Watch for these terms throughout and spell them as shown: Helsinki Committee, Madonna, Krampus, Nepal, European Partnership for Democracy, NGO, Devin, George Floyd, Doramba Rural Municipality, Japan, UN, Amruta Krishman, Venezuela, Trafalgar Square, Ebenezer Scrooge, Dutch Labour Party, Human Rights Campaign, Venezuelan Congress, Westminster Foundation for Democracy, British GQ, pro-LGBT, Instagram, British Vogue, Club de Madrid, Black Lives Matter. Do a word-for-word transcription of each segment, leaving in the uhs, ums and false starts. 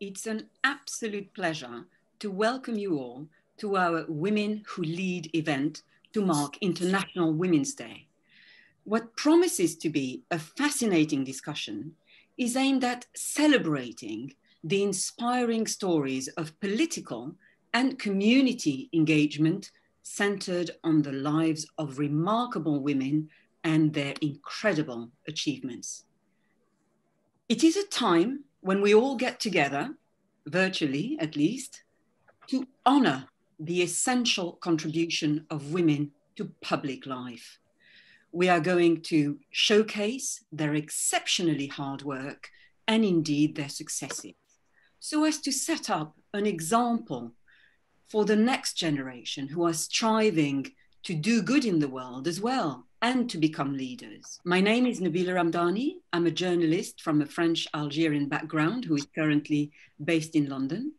It's an absolute pleasure to welcome you all to our Women Who Lead event to mark International Women's Day. What promises to be a fascinating discussion is aimed at celebrating the inspiring stories of political and community engagement centered on the lives of remarkable women and their incredible achievements. It is a time when we all get together, virtually at least, to honor the essential contribution of women to public life. We are going to showcase their exceptionally hard work and indeed their successes, so as to set up an example for the next generation who are striving to do good in the world as well and to become leaders. My name is Nabila Ramdani. I'm a journalist from a French-Algerian background who is currently based in London.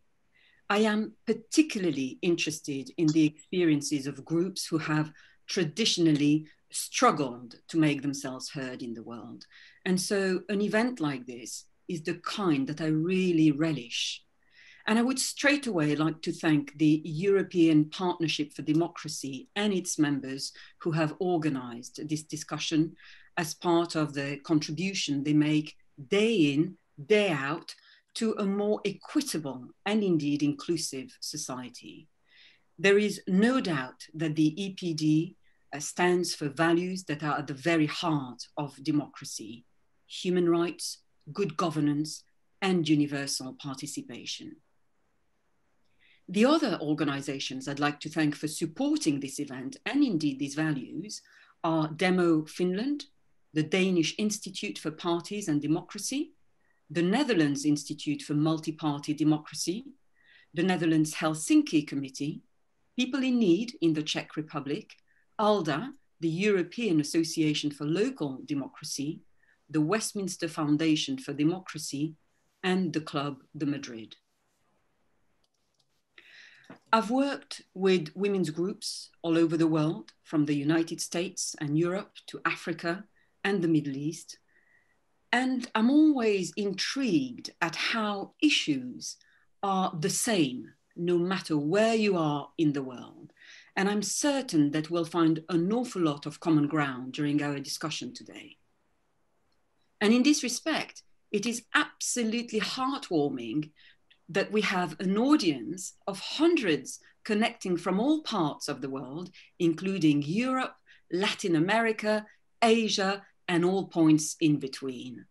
I am particularly interested in the experiences of groups who have traditionally struggled to make themselves heard in the world. And so an event like this is the kind that I really relish. And I would straight away like to thank the European Partnership for Democracy and its members who have organized this discussion as part of the contribution they make day in, day out to a more equitable and indeed inclusive society. There is no doubt that the E P D stands for values that are at the very heart of democracy: human rights, good governance, and universal participation. The other organizations I'd like to thank for supporting this event and indeed these values are Demo Finland, the Danish Institute for Parties and Democracy, the Netherlands Institute for Multi-Party Democracy, the Netherlands Helsinki Committee, People in Need in the Czech Republic, ALDA, the European Association for Local Democracy, the Westminster Foundation for Democracy, and the Club de Madrid. I've worked with women's groups all over the world, from the United States and Europe to Africa and the Middle East. And I'm always intrigued at how issues are the same, no matter where you are in the world. And I'm certain that we'll find an awful lot of common ground during our discussion today. And in this respect, it is absolutely heartwarming that we have an audience of hundreds connecting from all parts of the world, including Europe, Latin America, Asia, and all points in between.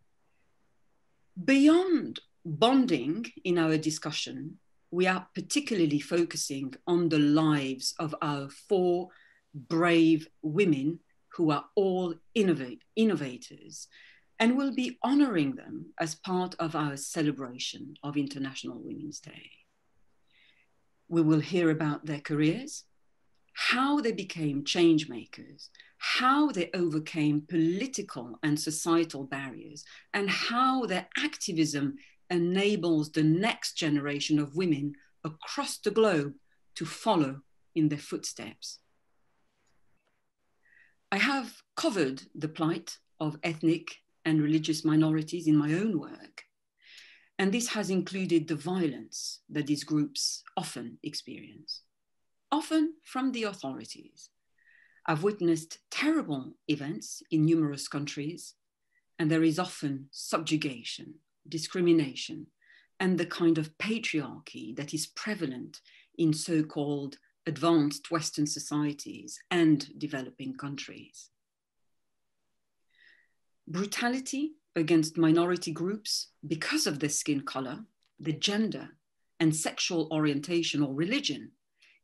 Beyond bonding in our discussion, we are particularly focusing on the lives of our four brave women who are all innov- innovators. And we'll be honoring them as part of our celebration of International Women's Day. We will hear about their careers, how they became change makers, how they overcame political and societal barriers, and how their activism enables the next generation of women across the globe to follow in their footsteps. I have covered the plight of ethnic and religious minorities in my own work. And this has included the violence that these groups often experience, often from the authorities. I've witnessed terrible events in numerous countries, and there is often subjugation, discrimination, and the kind of patriarchy that is prevalent in so-called advanced Western societies and developing countries. Brutality against minority groups because of their skin color, their gender, and sexual orientation or religion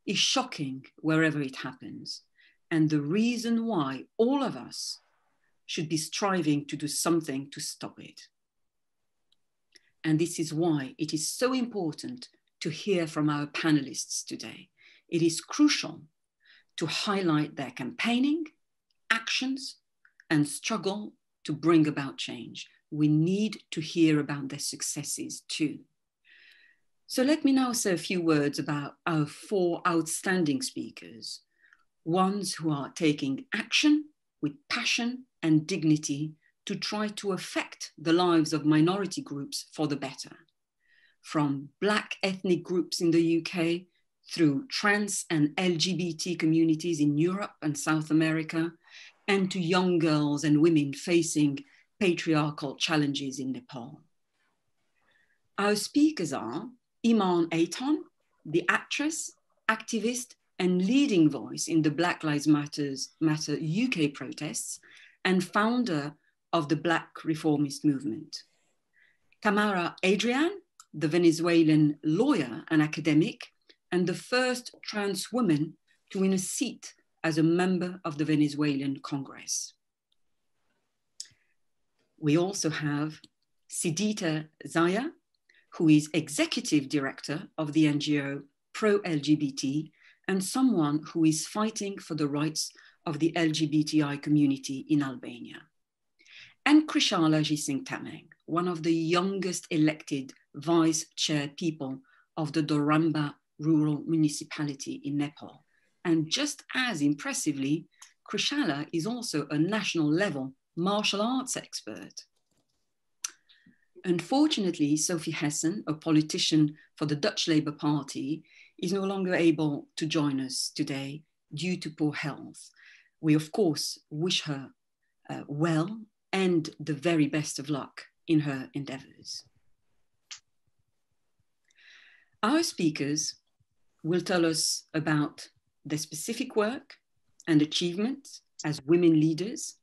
is shocking wherever it happens, and the reason why all of us should be striving to do something to stop it. And this is why it is so important to hear from our panelists today. It is crucial to highlight their campaigning, actions, and struggle to bring about change. We need to hear about their successes too. So let me now say a few words about our four outstanding speakers, ones who are taking action with passion and dignity to try to affect the lives of minority groups for the better. from Black ethnic groups in the U K through trans and L G B T communities in Europe and South America, and to young girls and women facing patriarchal challenges in Nepal. Our speakers are Imarn Ayton, the actress, activist, and leading voice in the Black Lives Matters, Matter U K protests, and founder of the Black Reformist Movement. Tamara Adrián, the Venezuelan lawyer and academic, and the first trans woman to win a seat as a member of the Venezuelan Congress. We also have Sidita Zaja, who is executive director of the N G O pro L G B T and someone who is fighting for the rights of the L G B T I community in Albania. And Krishala Singh Tamang, one of the youngest elected vice chair people of the Doramba Rural Municipality in Nepal. And just as impressively, Krishala is also a national level martial arts expert. Unfortunately, Sophie Hessen, a politician for the Dutch Labour Party, is no longer able to join us today due to poor health. We, of course, wish her uh, well and the very best of luck in her endeavours. Our speakers will tell us about their specific work and achievements as women leaders,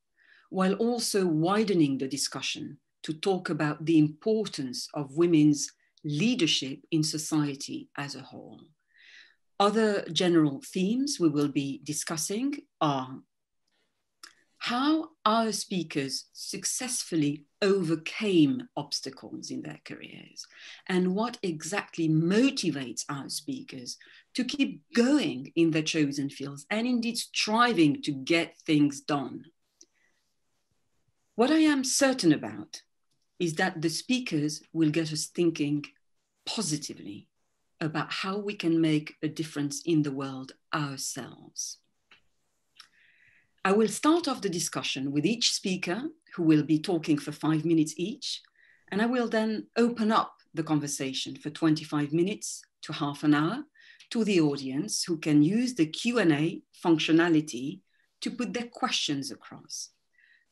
while also widening the discussion to talk about the importance of women's leadership in society as a whole. Other general themes we will be discussing are how our speakers successfully overcame obstacles in their careers and what exactly motivates our speakers to keep going in their chosen fields and indeed striving to get things done. What I am certain about is that the speakers will get us thinking positively about how we can make a difference in the world ourselves. I will start off the discussion with each speaker who will be talking for five minutes each, and I will then open up the conversation for twenty-five minutes to half an hour to the audience who can use the Q and A functionality to put their questions across.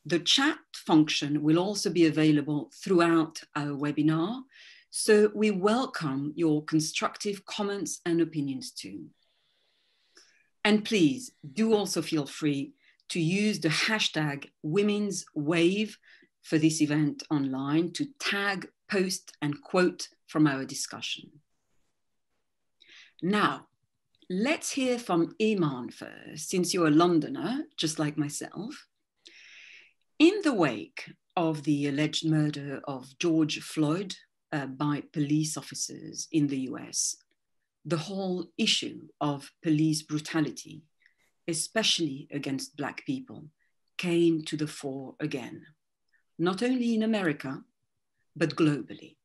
The chat function will also be available throughout our webinar, so we welcome your constructive comments and opinions too. And please do also feel free to use the hashtag Women's Wave for this event online to tag, post, and quote from our discussion. Now, let's hear from Imarn first, since you're a Londoner, just like myself. In the wake of the alleged murder of George Floyd uh, by police officers in the U S, the whole issue of police brutality, especially against Black people, came to the fore again, not only in America, but globally.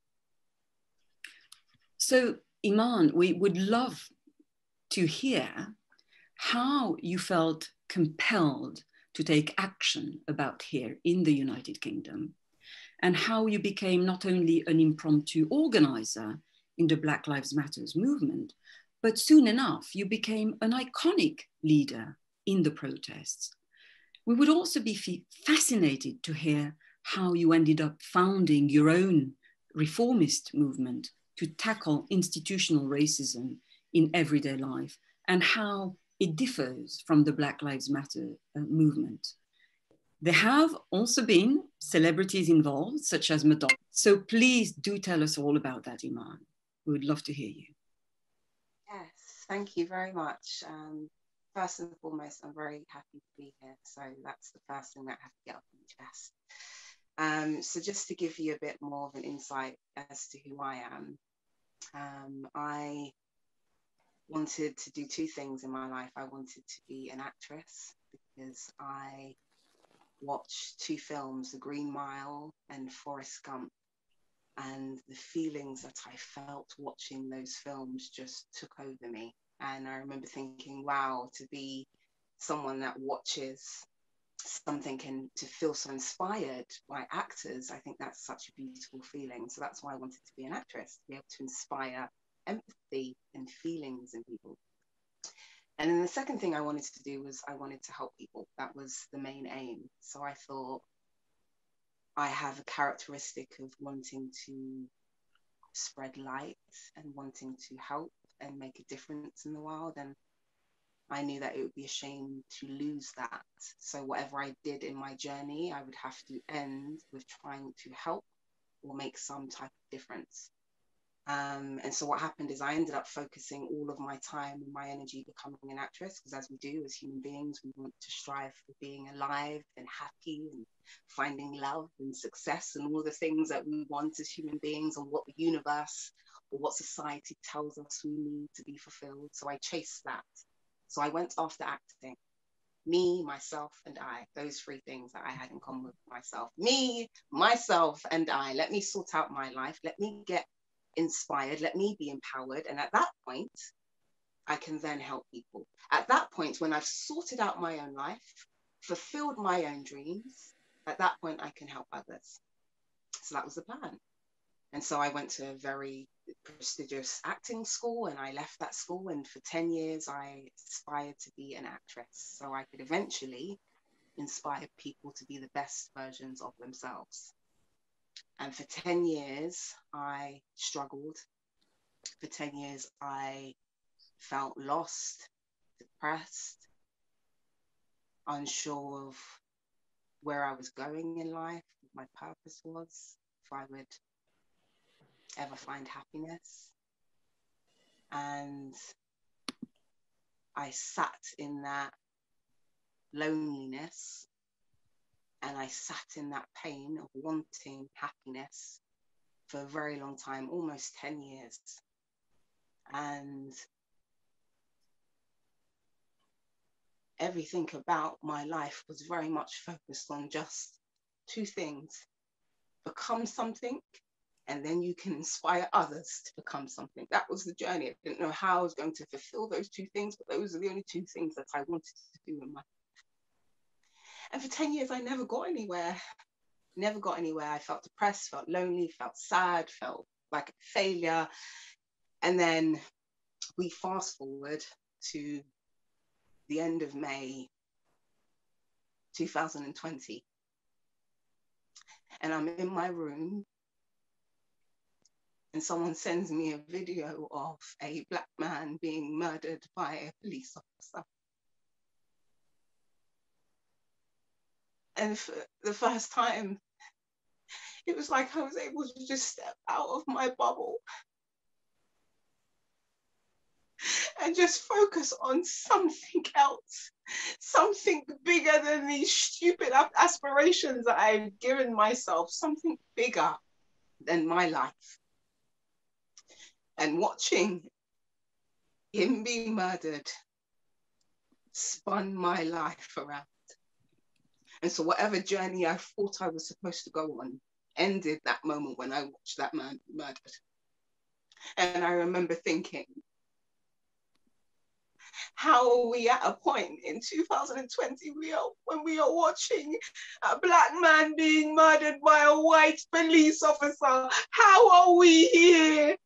So, Imarn, we would love to hear how you felt compelled to take action about here in the United Kingdom, and how you became not only an impromptu organizer in the Black Lives Matters movement, but soon enough, you became an iconic leader in the protests. We would also be fascinated to hear how you ended up founding your own reformist movement to tackle institutional racism in everyday life and how it differs from the Black Lives Matter movement. There have also been celebrities involved, such as Madonna. So please do tell us all about that, Imarn. We would love to hear you. Yes, thank you very much. Um, first and foremost, I'm very happy to be here. So that's the first thing that I have to get off my chest. Um, so just to give you a bit more of an insight as to who I am, um, I wanted to do two things in my life. I wanted to be an actress because I watched two films, The Green Mile and Forrest Gump. And the feelings that I felt watching those films just took over me. And I remember thinking, wow, to be someone that watches something can to feel so inspired by actors. I think that's such a beautiful feeling. So that's why I wanted to be an actress, to be able to inspire empathy and feelings in people. And then the second thing I wanted to do was I wanted to help people. That was the main aim. So I thought I have a characteristic of wanting to spread light and wanting to help and make a difference in the world. And I knew that it would be a shame to lose that. So whatever I did in my journey, I would have to end with trying to help or make some type of difference. Um, and so what happened is I ended up focusing all of my time and my energy becoming an actress, because as we do as human beings, we want to strive for being alive and happy and finding love and success and all the things that we want as human beings and what the universe or what society tells us we need to be fulfilled. So I chased that. So I went after acting. Me, myself, and I. Those three things that I had in common with myself. Me, myself, and I. Let me sort out my life. Let me get inspired, let me be empowered, and at that point I can then help people. At that point, when I've sorted out my own life, fulfilled my own dreams, at that point I can help others. So that was the plan. And so I went to a very prestigious acting school, and I left that school, and for ten years I aspired to be an actress so I could eventually inspire people to be the best versions of themselves. And for ten years, I struggled. For ten years, I felt lost, depressed, unsure of where I was going in life, what my purpose was, if I would ever find happiness. And I sat in that loneliness. And I sat in that pain of wanting happiness for a very long time, almost ten years. And everything about my life was very much focused on just two things: become something, and then you can inspire others to become something. That was the journey. I didn't know how I was going to fulfill those two things, but those are the only two things that I wanted to do in my life. And for ten years, I never got anywhere, never got anywhere. I felt depressed, felt lonely, felt sad, felt like a failure. And then we fast forward to the end of May two thousand twenty. And I'm in my room, and someone sends me a video of a black man being murdered by a police officer. And for the first time, it was like I was able to just step out of my bubble and just focus on something else, something bigger than these stupid aspirations that I've given myself, something bigger than my life. And watching him be murdered spun my life around. And so whatever journey I thought I was supposed to go on ended that moment when I watched that man murdered. And I remember thinking, how are we at a point in two thousand twenty we are, when we are watching a black man being murdered by a white police officer? How are we here?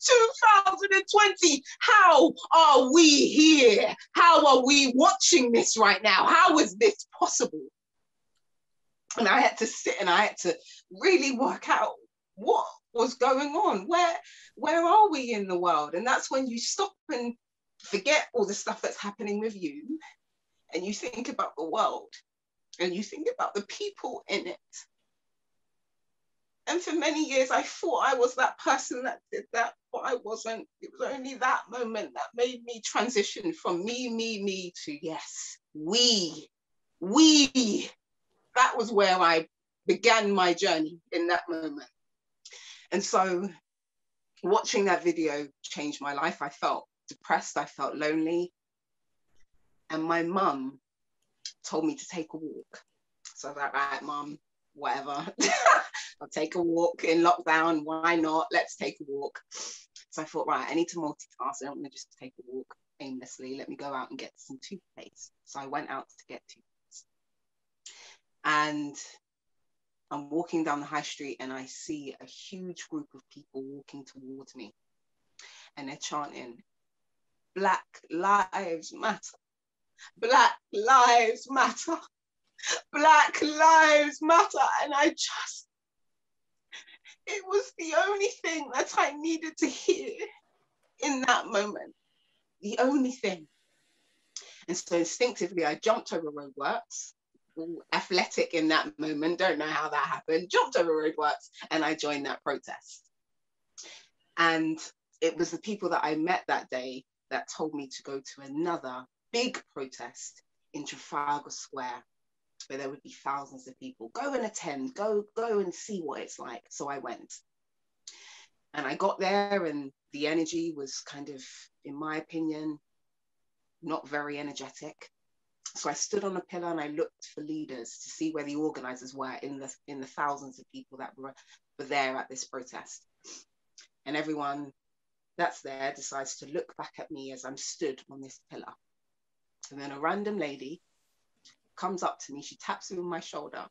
two thousand twenty, how are we here? How are we watching this right now? How is this possible? And I had to sit and I had to really work out what was going on. Where, where are we in the world? And that's when you stop and forget all the stuff that's happening with you, and you think about the world, and you think about the people in it. And for many years, I thought I was that person that did that, but I wasn't. It was only that moment that made me transition from me, me, me to yes, we, we. That was where I began my journey in that moment. And so watching that video changed my life. I felt depressed, I felt lonely. And my mum told me to take a walk. So I was like, right, mum, whatever. I'll take a walk in lockdown. Why not? Let's take a walk. So I thought, right, I need to multitask. I don't want to just take a walk aimlessly. Let me go out and get some toothpaste. So I went out to get toothpaste. And I'm walking down the high street and I see a huge group of people walking towards me, and they're chanting, Black Lives Matter, Black Lives Matter, Black Lives Matter. And I just, it was the only thing that I needed to hear in that moment, the only thing. And so instinctively I jumped over roadworks, all athletic in that moment, don't know how that happened, jumped over roadworks, and I joined that protest. And it was the people that I met that day that told me to go to another big protest in Trafalgar Square, where there would be thousands of people. Go and attend, go, go and see what it's like. So I went. And I got there, and the energy was kind of, in my opinion, not very energetic. So I stood on a pillar and I looked for leaders to see where the organizers were in the, in the thousands of people that were, were there at this protest. And everyone that's there decides to look back at me as I'm stood on this pillar. And then a random lady comes up to me, she taps me on my shoulder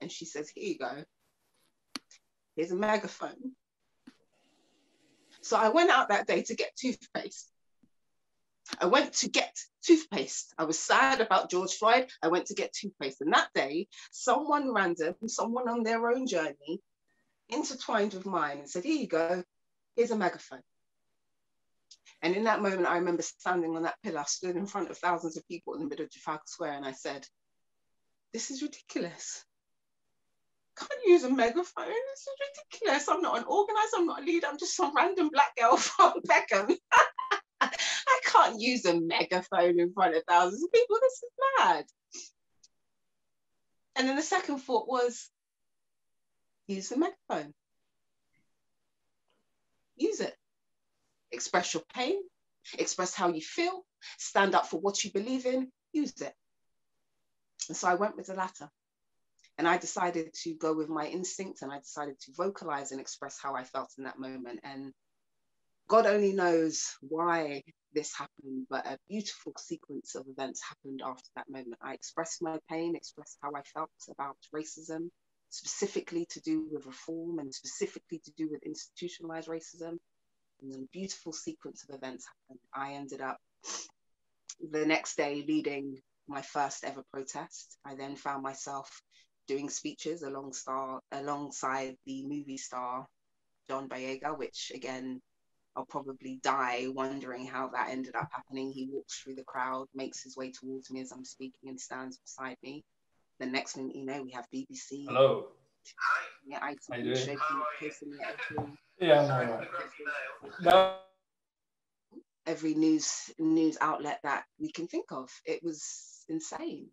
and she says, here you go, here's a megaphone. So I went out that day to get toothpaste. I went to get toothpaste. I was sad about George Floyd. I went to get toothpaste. And that day, someone random, someone on their own journey, intertwined with mine and said, here you go, here's a megaphone. And in that moment, I remember standing on that pillar, stood in front of thousands of people in the middle of Trafalgar Square, and I said, this is ridiculous. Can't use a megaphone, this is ridiculous. I'm not an organizer, I'm not a leader, I'm just some random black girl from Beckham. I can't use a megaphone in front of thousands of people, this is mad. And then the second thought was, use the megaphone. Use it. Express your pain, express how you feel, stand up for what you believe in, use it. And so I went with the latter. And I decided to go with my instincts, and I decided to vocalize and express how I felt in that moment. And God only knows why this happened, but a beautiful sequence of events happened after that moment. I expressed my pain, expressed how I felt about racism, specifically to do with reform and specifically to do with institutionalized racism. And then a beautiful sequence of events happened. I ended up the next day leading my first ever protest. I then found myself doing speeches alongside, alongside the movie star John Boyega, which again, I'll probably die wondering how that ended up happening. He walks through the crowd, makes his way towards me as I'm speaking, and stands beside me. The next minute, you know, we have B B C. Hello. Hi. Yeah, I How you doing? How yeah. No. Every news news outlet that we can think of. It was insane.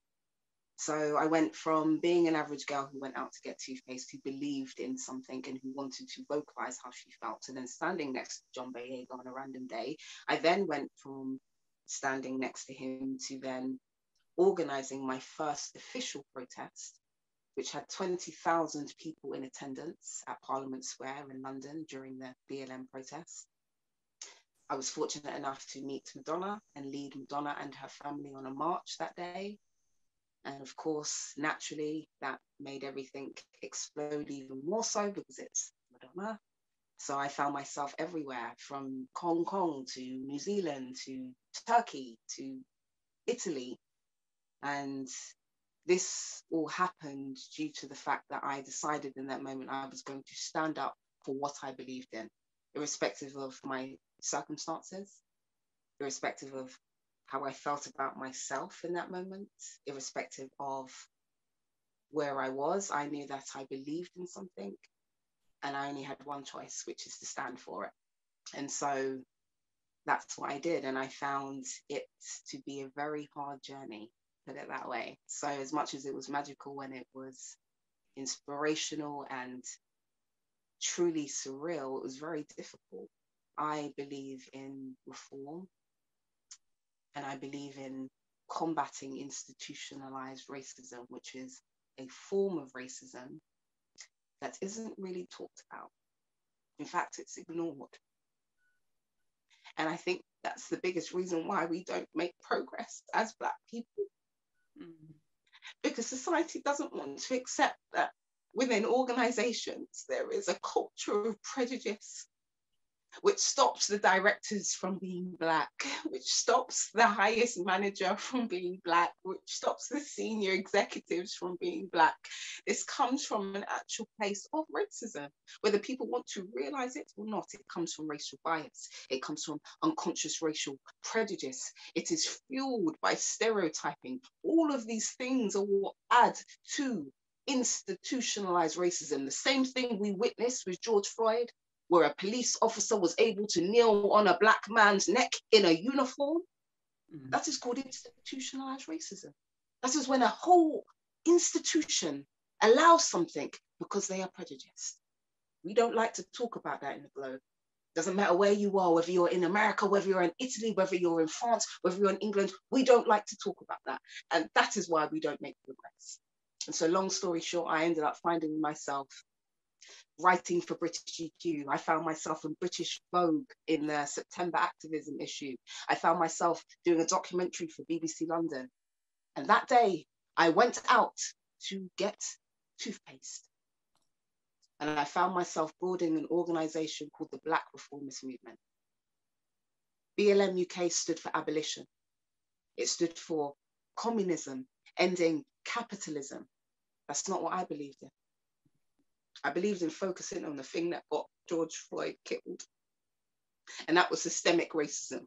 So I went from being an average girl who went out to get toothpaste, who believed in something and who wanted to vocalize how she felt, to then standing next to John Boyega on a random day. I then went from standing next to him to then organizing my first official protest, which had twenty thousand people in attendance at Parliament Square in London during the B L M protest. I was fortunate enough to meet Madonna and lead Madonna and her family on a march that day. And of course, naturally, that made everything explode even more so because it's Madonna. So I found myself everywhere, from Hong Kong to New Zealand to Turkey to Italy. And this all happened due to the fact that I decided in that moment I was going to stand up for what I believed in, irrespective of my circumstances, irrespective of how I felt about myself in that moment, irrespective of where I was. I knew that I believed in something and I only had one choice, which is to stand for it. And so that's what I did. And I found it to be a very hard journey, put it that way. So as much as it was magical and it was inspirational and truly surreal, it was very difficult. I believe in reform. And I believe in combating institutionalized racism, which is a form of racism that isn't really talked about. In fact, it's ignored. And I think that's the biggest reason why we don't make progress as Black people. Mm. because society doesn't want to accept that within organisations there is a culture of prejudice which stops the directors from being Black, which stops the highest manager from being Black, which stops the senior executives from being Black. This comes from an actual place of racism, whether people want to realize it or not. It comes from racial bias. It comes from unconscious racial prejudice. It is fueled by stereotyping. All of these things are what add to institutionalized racism. The same thing we witnessed with George Floyd, where a police officer was able to kneel on a Black man's neck in a uniform. Mm. That is called institutionalized racism. That is when a whole institution allows something because they are prejudiced. We don't like to talk about that in the globe. Doesn't matter where you are, whether you're in America, whether you're in Italy, whether you're in France, whether you're in England, we don't like to talk about that. And that is why we don't make progress. And so long story short, I ended up finding myself writing for British G Q. I found myself in British Vogue in the September activism issue. I found myself doing a documentary for B B C London. And that day I went out to get toothpaste. And I found myself building an organization called the Black Reformist Movement. B L M U K stood for abolition. It stood for communism, ending capitalism. That's not what I believed in. I believed in focusing on the thing that got George Floyd killed. And that was systemic racism,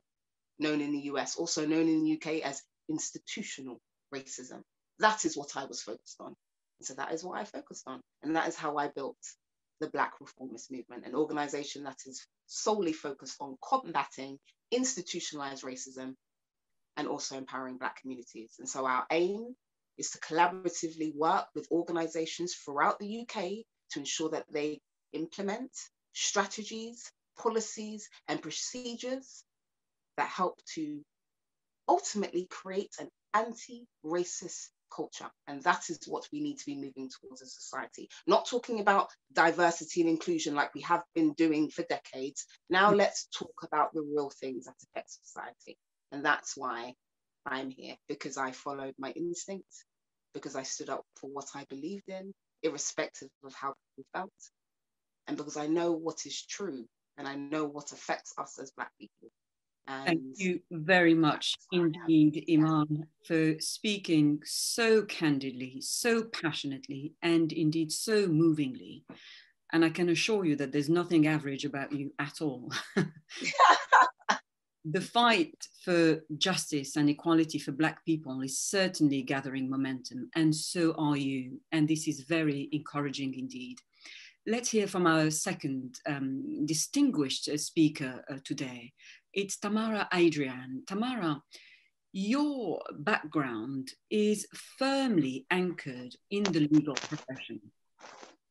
known in the U S, also known in the U K as institutional racism. That is what I was focused on. And so that is what I focused on. And that is how I built the Black Reformist Movement, an organization that is solely focused on combating institutionalized racism and also empowering Black communities. And so our aim is to collaboratively work with organizations throughout the U K to ensure that they implement strategies, policies, and procedures that help to ultimately create an anti-racist culture. And that is what we need to be moving towards as a society. Not talking about diversity and inclusion like we have been doing for decades. Now let's talk about the real things that affect society. And that's why I'm here, because I followed my instincts, because I stood up for what I believed in, irrespective of how people felt, and because I know what is true and I know what affects us as Black people. And thank you very much indeed, Imarn, for speaking so candidly, so passionately, and indeed so movingly. And I can assure you that there's nothing average about you at all. The fight for justice and equality for Black people is certainly gathering momentum, and so are you. And this is very encouraging indeed. Let's hear from our second um, distinguished speaker uh, today. It's Tamara Adrián. Tamara, your background is firmly anchored in the legal profession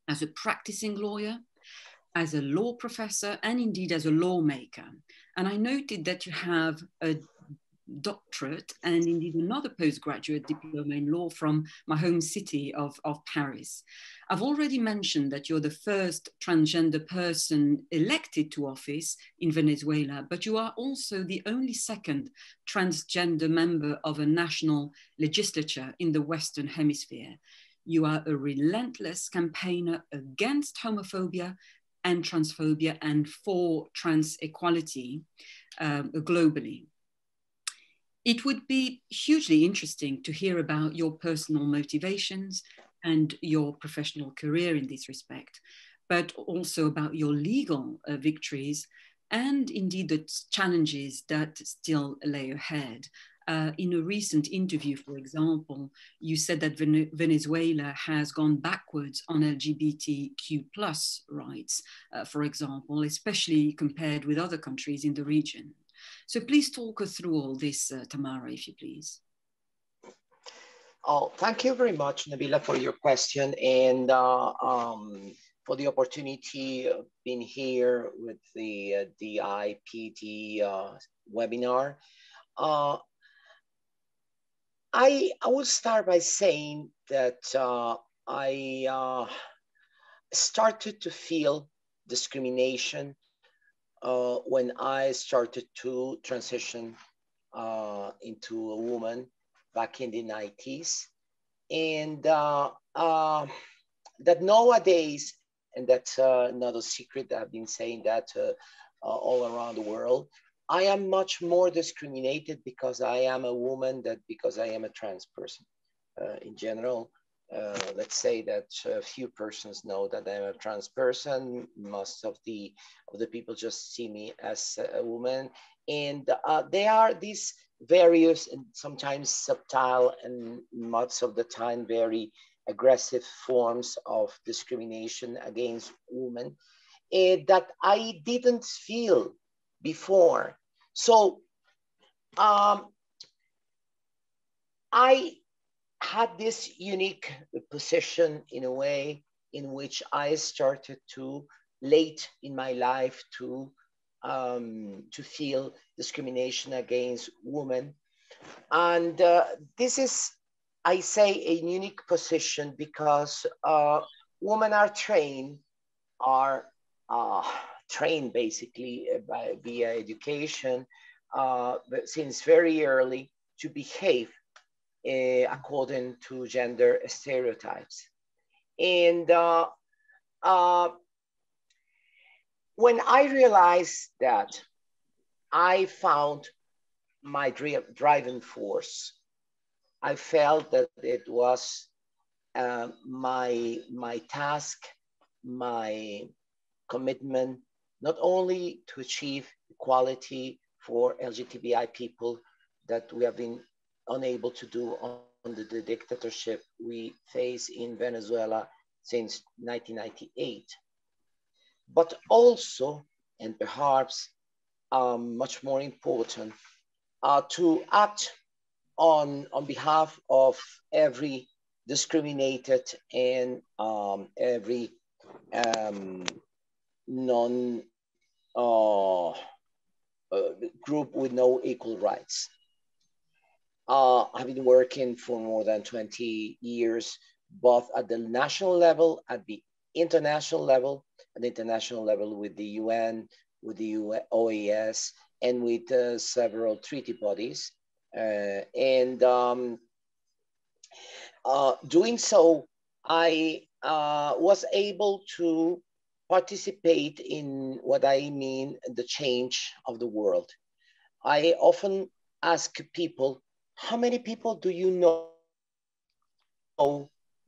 as a practicing lawyer, as a law professor, and indeed as a lawmaker. And I noted that you have a doctorate and indeed another postgraduate diploma in law from my home city of, of Paris. I've already mentioned that you're the first transgender person elected to office in Venezuela, but you are also the only second transgender member of a national legislature in the Western Hemisphere. You are a relentless campaigner against homophobia and transphobia and for trans equality um, globally. It would be hugely interesting to hear about your personal motivations and your professional career in this respect, but also about your legal uh, victories and indeed the challenges that still lay ahead. Uh, in a recent interview, for example, you said that Ven Venezuela has gone backwards on L G B T Q plus rights, uh, for example, especially compared with other countries in the region. So please talk us through all this, uh, Tamara, if you please. Oh, thank you very much, Nabila, for your question and uh, um, for the opportunity of being here with the uh, D I P D uh, webinar. Uh, I, I will start by saying that uh, I uh, started to feel discrimination uh, when I started to transition uh, into a woman back in the nineties. and uh, uh, that nowadays, and that's uh, not a secret, I've been saying that uh, uh, all around the world, I am much more discriminated because I am a woman than because I am a trans person. Uh, in general, uh, let's say that a few persons know that I'm a trans person. Most of the, of the people just see me as a woman. And uh, there are these various and sometimes subtle and much of the time very aggressive forms of discrimination against women uh, that I didn't feel before. So um, I had this unique position in a way in which I started to late in my life to um, to feel discrimination against women. And uh, this is, I say, a unique position because uh, women are trained, are uh, trained basically by, via education uh, but since very early to behave uh, according to gender stereotypes. And uh, uh, when I realized that, I found my driving force. I felt that it was uh, my, my task, my commitment, not only to achieve equality for L G B T I people that we have been unable to do under the dictatorship we face in Venezuela since nineteen ninety-eight, but also, and perhaps um, much more important, uh, to act on, on behalf of every discriminated and um, every um, non uh, uh, group with no equal rights. Uh, I've been working for more than twenty years, both at the national level, at the international level, at the international level with the U N, with the O A S, and with uh, several treaty bodies. Uh, and um, uh, doing so, I uh, was able to participate in what I mean, the change of the world. I often ask people, how many people do you know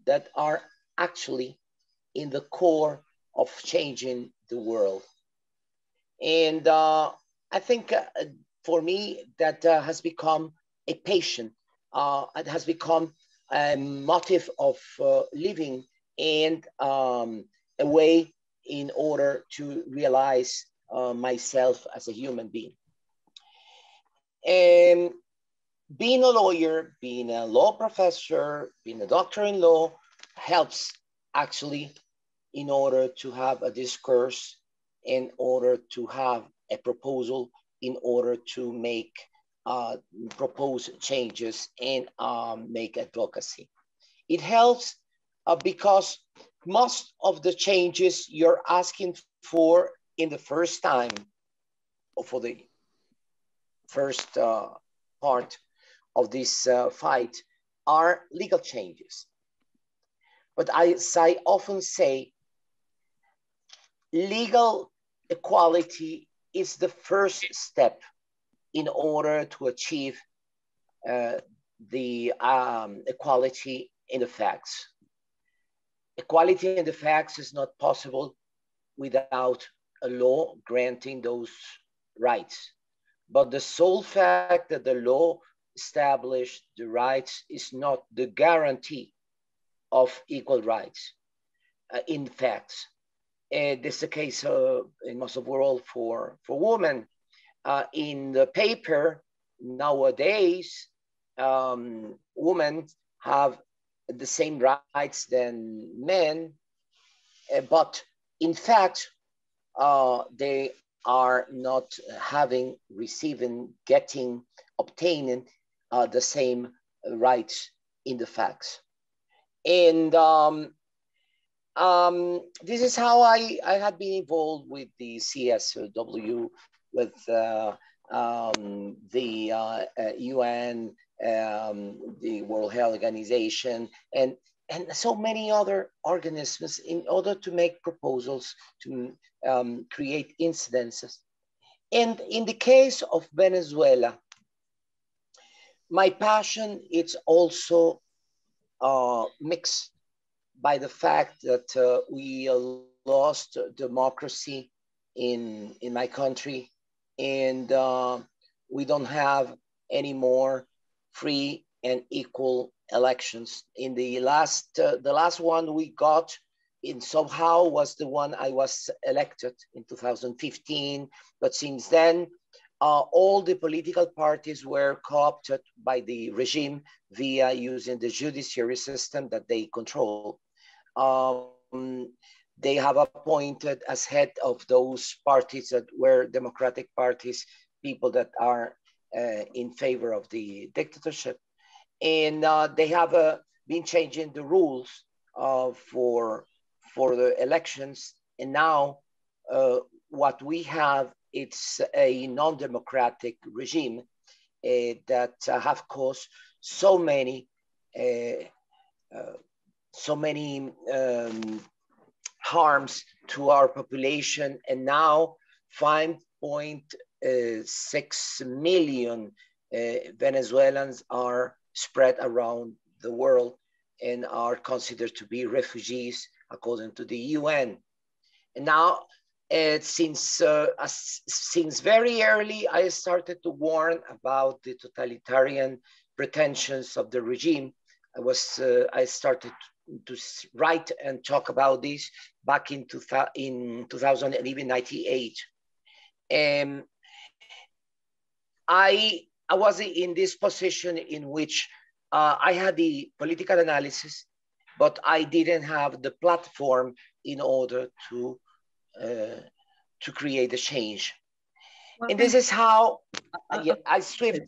that are actually in the core of changing the world? And uh, I think uh, for me, that uh, has become a passion. Uh, it has become a motive of uh, living and um, a way in order to realize uh, myself as a human being. And being a lawyer, being a law professor, being a doctor in law helps actually in order to have a discourse, in order to have a proposal, in order to make, uh, propose changes and um, make advocacy. It helps uh, because most of the changes you're asking for in the first time, or for the first uh, part of this uh, fight, are legal changes. But as I often say, legal equality is the first step in order to achieve uh, the um, equality in the facts. Equality in the facts is not possible without a law granting those rights. But the sole fact that the law established the rights is not the guarantee of equal rights uh, in facts. Uh, this is the case uh, in most of the world for, for women. Uh, in the paper, nowadays, um, women have the same rights than men, uh, but in fact, uh, they are not having, receiving, getting, obtaining uh, the same rights in the facts. And um, Um, this is how I, I had been involved with the C S W, with uh, um, the uh, uh, U N, um, the World Health Organization, and, and so many other organisms in order to make proposals to um, create incidences. And in the case of Venezuela, my passion is also uh, mixed by the fact that uh, we lost democracy in, in my country, and uh, we don't have any more free and equal elections. In the last, uh, the last one we got in somehow was the one I was elected in two thousand fifteen. But since then, uh, all the political parties were co-opted by the regime via using the judiciary system that they control. Um, they have appointed as head of those parties that were democratic parties, people that are uh, in favor of the dictatorship. And uh, they have uh, been changing the rules uh, for, for the elections. And now uh, what we have, it's a non-democratic regime uh, that uh, have caused so many, uh, uh, so many um, harms to our population. And now five point six million uh, Venezuelans are spread around the world and are considered to be refugees according to the U N. And now, uh, since, uh, as, since very early, I started to warn about the totalitarian pretensions of the regime. I, was, uh, I started to write and talk about this back in, two thousand, in two thousand and even ninety-eight. Um, I, I was in this position in which uh, I had the political analysis, but I didn't have the platform in order to, uh, to create a change. Well, and this is how uh, yeah, I swift.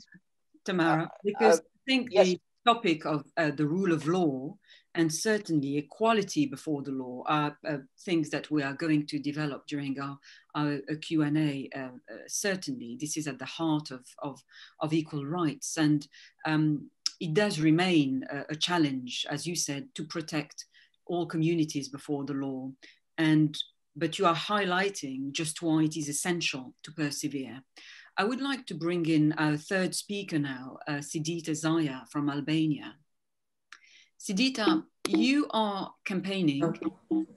Tamara, because uh, I think yes. The topic of uh, the rule of law and certainly equality before the law are uh, things that we are going to develop during our, our, our Q and A. Uh, uh, certainly, this is at the heart of, of, of equal rights. And um, it does remain a, a challenge, as you said, to protect all communities before the law. And, but you are highlighting just why it is essential to persevere. I would like to bring in our third speaker now, uh, Sidita Zaja from Albania. Sidita, you are campaigning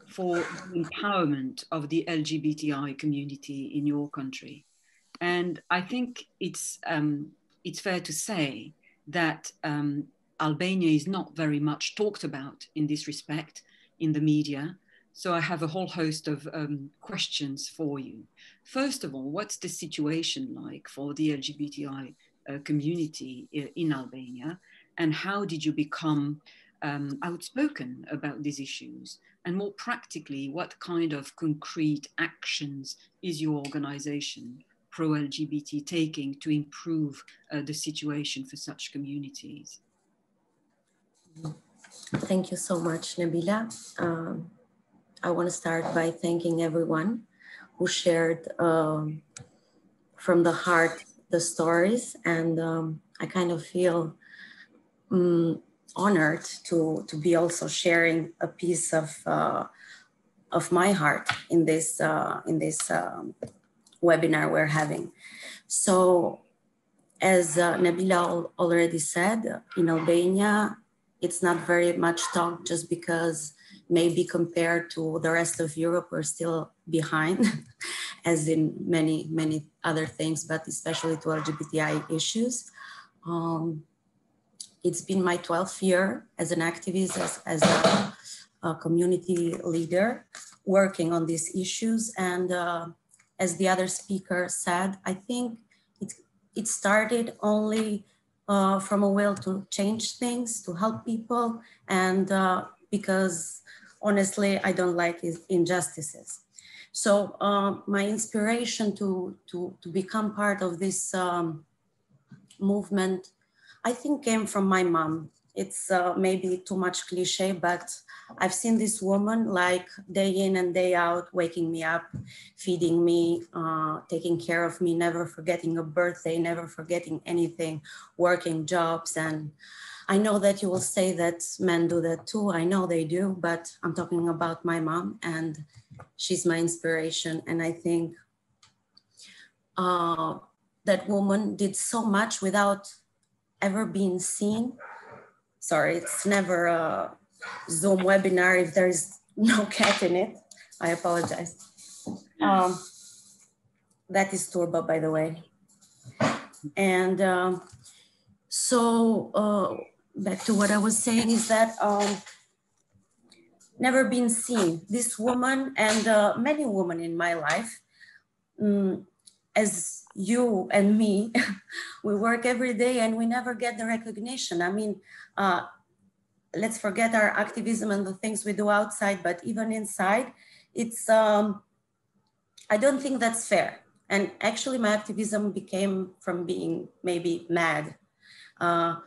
for the empowerment of the L G B T I community in your country. And I think it's, um, it's fair to say that um, Albania is not very much talked about in this respect in the media. So I have a whole host of um, questions for you. First of all, what's the situation like for the L G B T I uh, community in Albania? And how did you become um, outspoken about these issues? And more practically, what kind of concrete actions is your organization pro-L G B T taking to improve uh, the situation for such communities? Thank you so much, Nabila. Um, I want to start by thanking everyone who shared um, from the heart the stories, and um, I kind of feel um, honored to to be also sharing a piece of uh, of my heart in this uh, in this um, webinar we're having. So, as uh, Nabila already said, in Albania, it's not very much talked just because maybe compared to the rest of Europe, we're still behind, as in many, many other things, but especially to L G B T I issues. Um, it's been my twelfth year as an activist, as, as a, a community leader, working on these issues. And uh, as the other speaker said, I think it, it started only uh, from a will to change things, to help people, and uh, because honestly, I don't like injustices. So uh, my inspiration to, to, to become part of this um, movement, I think came from my mom. it's uh, maybe too much cliche, but I've seen this woman like day in and day out, waking me up, feeding me, uh, taking care of me, never forgetting a birthday, never forgetting anything, working jobs. And I know that you will say that men do that too. I know they do, but I'm talking about my mom, and she's my inspiration. And I think uh, that woman did so much without ever being seen. Sorry, it's never a Zoom webinar if there's no cat in it. I apologize. Um, that is Turbo, by the way. And um, so uh, back to what I was saying is that um, never been seen. This woman and uh, many women in my life, um, as you and me, we work every day and we never get the recognition. I mean, uh, let's forget our activism and the things we do outside, but even inside, it's, um, I don't think that's fair. And actually my activism became from being maybe mad. Uh,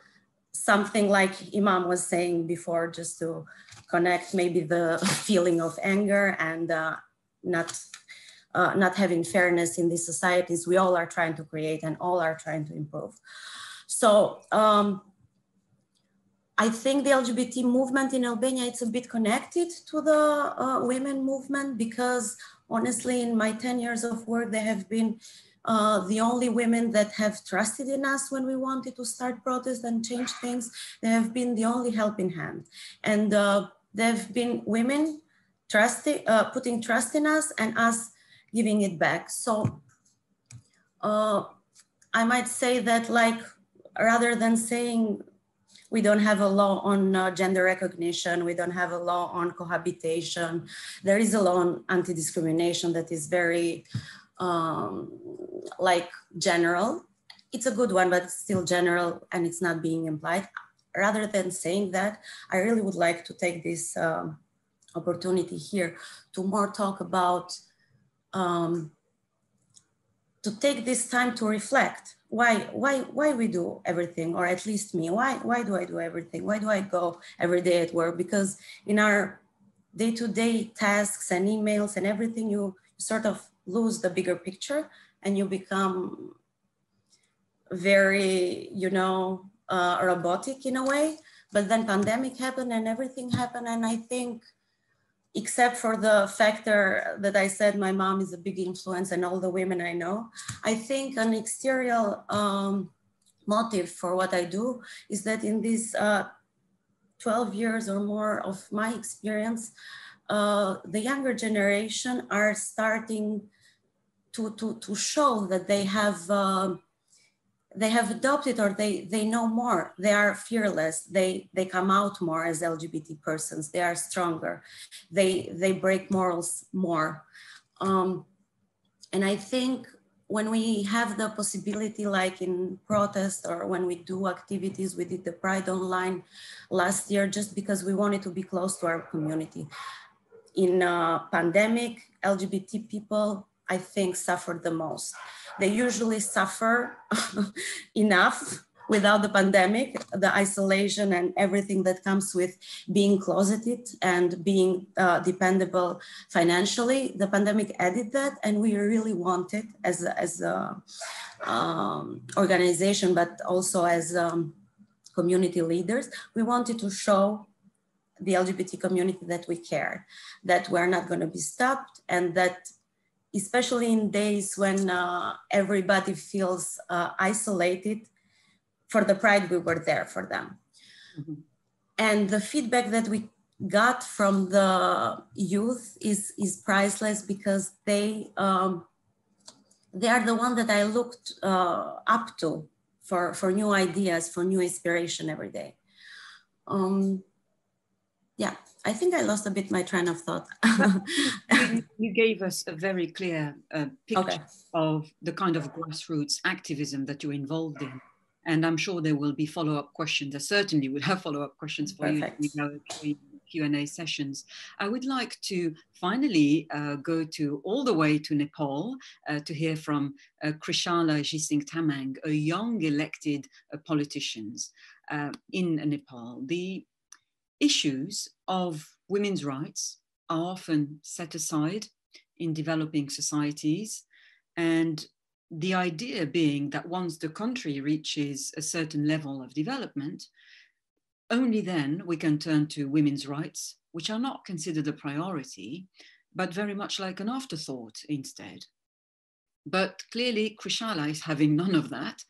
something like Imam was saying before, just to connect maybe the feeling of anger and uh, not Uh, not having fairness in these societies we all are trying to create and all are trying to improve. So um, I think the L G B T movement in Albania, it's a bit connected to the uh, women movement, because honestly, in my ten years of work, they have been uh, the only women that have trusted in us when we wanted to start protests and change things. They have been the only helping hand. And uh, they've been women trusting, uh, putting trust in us and us giving it back. So uh, I might say that, like, rather than saying we don't have a law on uh, gender recognition, we don't have a law on cohabitation, there is a law on anti-discrimination that is very um, like general. It's a good one, but it's still general and it's not being implied. Rather than saying that, I really would like to take this uh, opportunity here to more talk about Um, to take this time to reflect why why why we do everything, or at least me, why why do I do everything? Why do I go every day at work? Because in our day-to-day tasks and emails and everything, you sort of lose the bigger picture and you become very, you know, uh, robotic in a way. But then pandemic happened and everything happened, and I think, except for the factor that I said my mom is a big influence and all the women I know, I think an exterior um, motive for what I do is that in these uh, twelve years or more of my experience, uh, the younger generation are starting to, to, to show that they have uh, they have adopted, or they, they know more, they are fearless, they, they come out more as L G B T persons, they are stronger, they, they break morals more. Um, and I think when we have the possibility, like in protest or when we do activities, we did the Pride Online last year just because we wanted to be close to our community. In a pandemic, L G B T people, I think, suffered the most. They usually suffer enough without the pandemic, the isolation and everything that comes with being closeted and being uh, dependable financially. The pandemic added that, and we really wanted as a, as a um, organization, but also as um, community leaders, we wanted to show the L G B T community that we care, that we're not going to be stopped, and that especially in days when uh, everybody feels uh, isolated, for the Pride, we were there for them. Mm-hmm. And the feedback that we got from the youth is, is priceless, because they, um, they are the one that I looked uh, up to for, for new ideas, for new inspiration every day. Um, yeah. I think I lost a bit my train of thought. You gave us a very clear uh, picture okay. of the kind of grassroots activism that you're involved in. And I'm sure there will be follow-up questions. I certainly will have follow-up questions for Perfect. you in our Q and A sessions. I would like to finally uh, go to all the way to Nepal uh, to hear from uh, Krishala Singh Tamang, a young elected uh, politician. uh, in Nepal, the issues of women's rights are often set aside in developing societies, and the idea being that once the country reaches a certain level of development, only then we can turn to women's rights, which are not considered a priority, but very much like an afterthought instead. But clearly, Krishala is having none of that.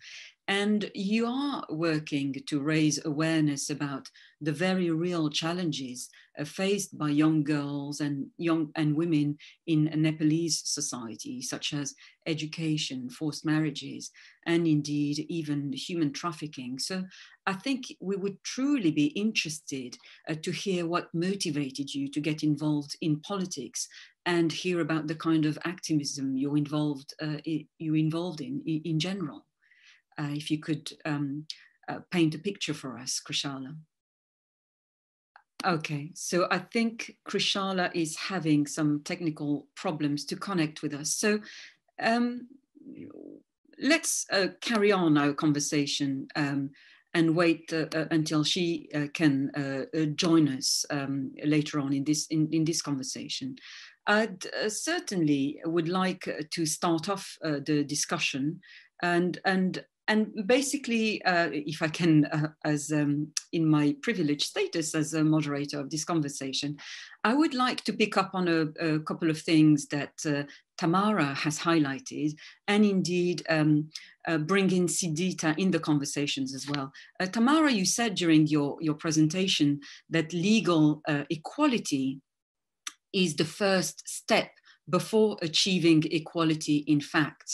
And you are working to raise awareness about the very real challenges faced by young girls and young and women in Nepalese society, such as education, forced marriages, and indeed even human trafficking. So I think we would truly be interested uh, to hear what motivated you to get involved in politics and hear about the kind of activism you're involved, uh, you're involved in in general. Uh, if you could um, uh, paint a picture for us, Krishala. Okay, so I think Krishala is having some technical problems to connect with us. So um, let's uh, carry on our conversation um, and wait uh, uh, until she uh, can uh, uh, join us um, later on in this, in, in this conversation. I uh, certainly would like to start off uh, the discussion and, and And basically, uh, if I can, uh, as um, in my privileged status as a moderator of this conversation, I would like to pick up on a, a couple of things that uh, Tamara has highlighted, and indeed um, uh, bring in Sidita in the conversations as well. Uh, Tamara, you said during your, your presentation that legal uh, equality is the first step before achieving equality in fact.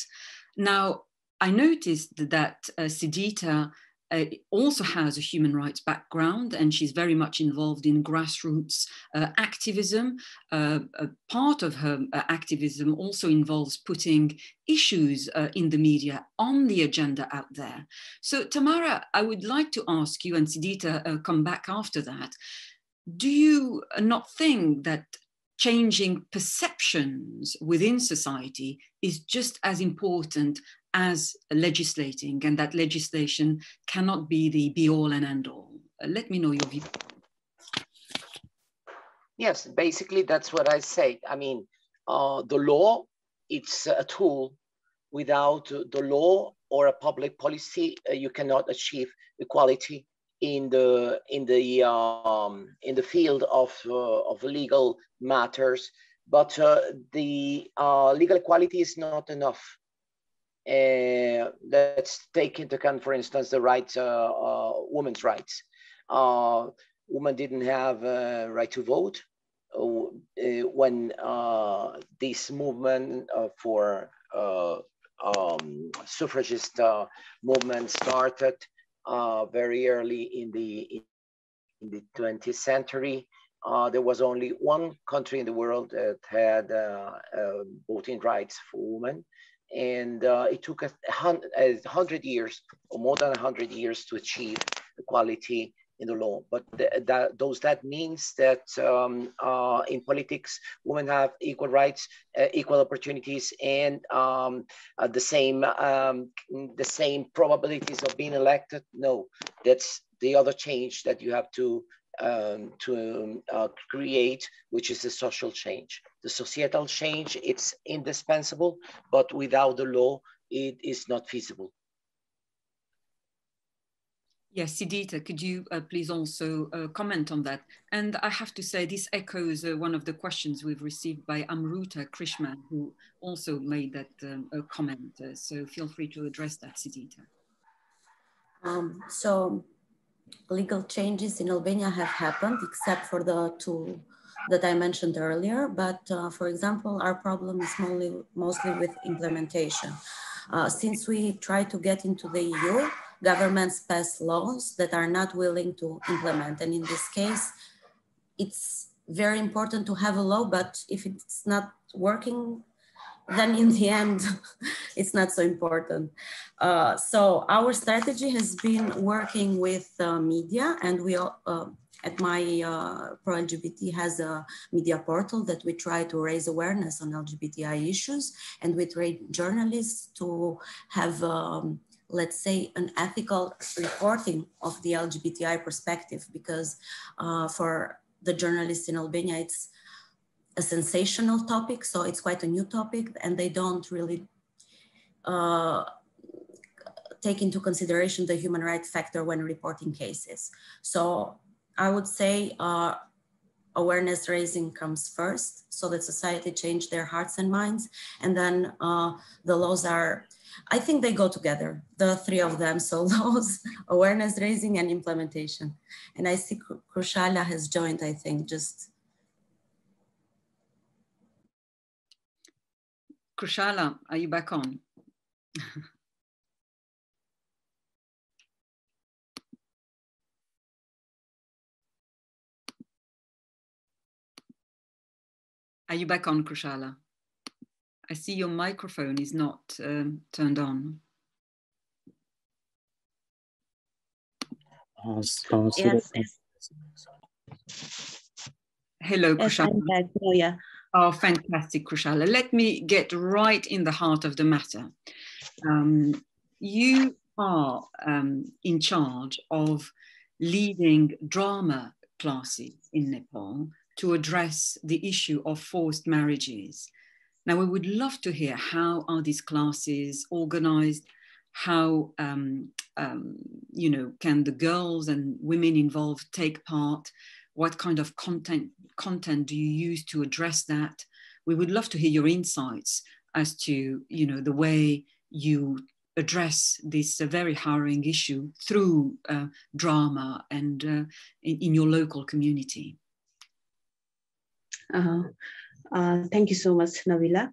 Now, I noticed that uh, Sidita uh, also has a human rights background, and she's very much involved in grassroots uh, activism. Uh, a part of her uh, activism also involves putting issues uh, in the media on the agenda out there. So Tamara, I would like to ask you, and Sidita uh, come back after that, do you not think that changing perceptions within society is just as important as legislating, and that legislation cannot be the be-all and end-all? Let me know your view. Yes, basically that's what I said. I mean, uh, the law, it's a tool. Without the law or a public policy, uh, you cannot achieve equality in the in the um, in the field of uh, of legal matters. But uh, the uh, legal equality is not enough. Uh, let's take into account, for instance, the rights, uh, uh, women's rights. Uh, women didn't have a right to vote uh, when uh, this movement uh, for uh, um, suffragist uh, movement started uh, very early in the, in the twentieth century. Uh, there was only one country in the world that had uh, uh, voting rights for women. And uh, it took a hundred, a hundred years, or more than a hundred years, to achieve equality in the law. But th that those that means that um, uh, in politics, women have equal rights, uh, equal opportunities, and um, uh, the same um, the same probabilities of being elected. No, that's the other change that you have to um, to uh, create, which is the social change. The societal change, it's indispensable, but without the law, it is not feasible. Yes, Sidita, could you uh, please also uh, comment on that? And I have to say, this echoes uh, one of the questions we've received by Amruta Krishman, who also made that um, uh, comment. Uh, so feel free to address that, Sidita. Um, so legal changes in Albania have happened, except for the two that I mentioned earlier, but uh, for example, our problem is mostly, mostly with implementation. Uh, since we try to get into the E U, governments pass laws that are not willing to implement. And in this case, it's very important to have a law, but if it's not working, then in the end, it's not so important. Uh, so our strategy has been working with uh, media, and we all, uh, at my uh, pro-L G B T has a media portal that we try to raise awareness on L G B T I issues, and we train journalists to have um, let's say, an ethical reporting of the L G B T I perspective, because uh, for the journalists in Albania, it's a sensational topic. So it's quite a new topic, and they don't really uh, take into consideration the human rights factor when reporting cases. So I would say uh, awareness raising comes first, so that society change their hearts and minds. And then uh, the laws are, I think they go together, the three of them. So laws, awareness raising, and implementation. And I see Krishala has joined, I think, just. Krishala, are you back on? Are you back on, Krishala? I see your microphone is not um, turned on. Yes, yes. Hello, Krishala. Yes, oh, yeah. Oh, fantastic, Krishala. Let me get right in the heart of the matter. Um, you are um, in charge of leading drama classes in Nepal to address the issue of forced marriages. Now, we would love to hear how are these classes organized, how um, um, you know, can the girls and women involved take part, what kind of content, content do you use to address that? We would love to hear your insights as to, you know, the way you address this uh, very harrowing issue through uh, drama and uh, in, in your local community. Uh, uh, thank you so much, Nabila,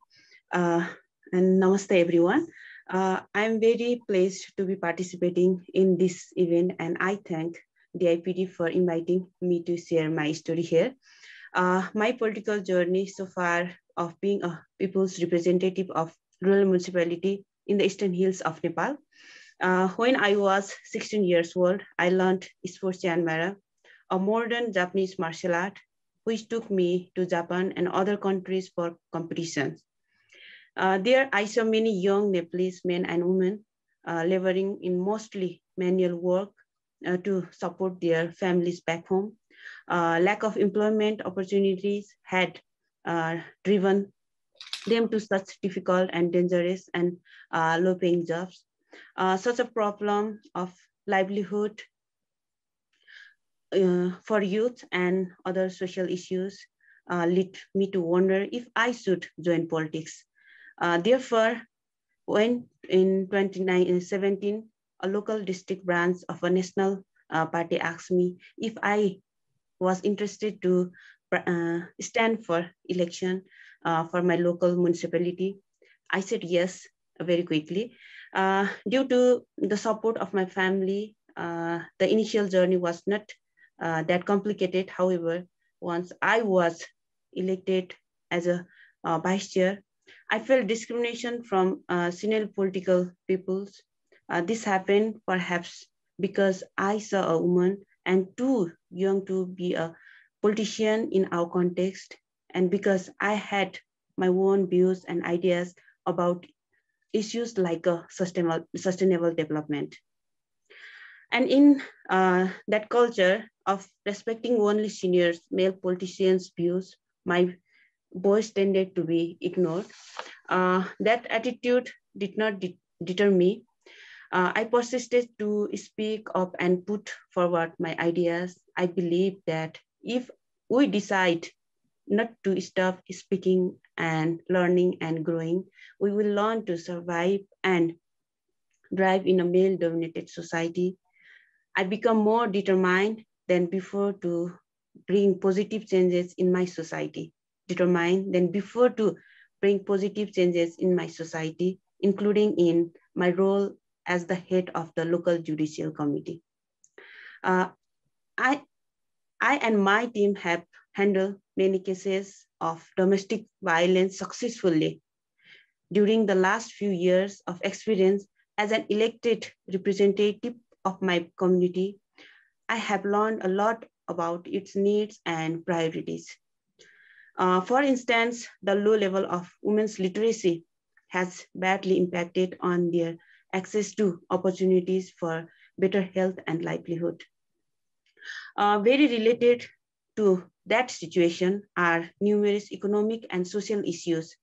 uh, and namaste everyone. Uh, I'm very pleased to be participating in this event, and I thank the I P D for inviting me to share my story here. Uh, my political journey so far of being a people's representative of rural municipality in the eastern hills of Nepal. Uh, when I was sixteen years old, I learned Isporchi and Mara, a modern Japanese martial art, which took me to Japan and other countries for competitions. Uh, there I saw many young Nepalese men and women uh, laboring in mostly manual work uh, to support their families back home. Uh, lack of employment opportunities had uh, driven them to such difficult and dangerous and uh, low-paying jobs. Uh, such a problem of livelihood Uh, for youth and other social issues uh, led me to wonder if I should join politics. Uh, therefore, when in twenty seventeen, a local district branch of a national uh, party asked me if I was interested to uh, stand for election uh, for my local municipality. I said yes very quickly. Uh, due to the support of my family, uh, the initial journey was not Uh, that complicated. However, once I was elected as a uh, vice chair, I felt discrimination from uh, senior political peoples. Uh, this happened perhaps because I saw a woman and too young to be a politician in our context, and because I had my own views and ideas about issues like a sustainable, sustainable development. And in uh, that culture of respecting only seniors, male politicians' views, my voice tended to be ignored. Uh, that attitude did not de deter me. Uh, I persisted to speak up and put forward my ideas. I believe that if we decide not to stop speaking and learning and growing, we will learn to survive and thrive in a male-dominated society. I become more determined than before to bring positive changes in my society, determined than before to bring positive changes in my society, including in my role as the head of the local judicial committee. Uh, I, I and my team have handled many cases of domestic violence successfully. During the last few years of experience as an elected representative of my community, I have learned a lot about its needs and priorities. Uh, for instance, the low level of women's literacy has badly impacted on their access to opportunities for better health and livelihood. Uh, very related to that situation are numerous economic and social issues.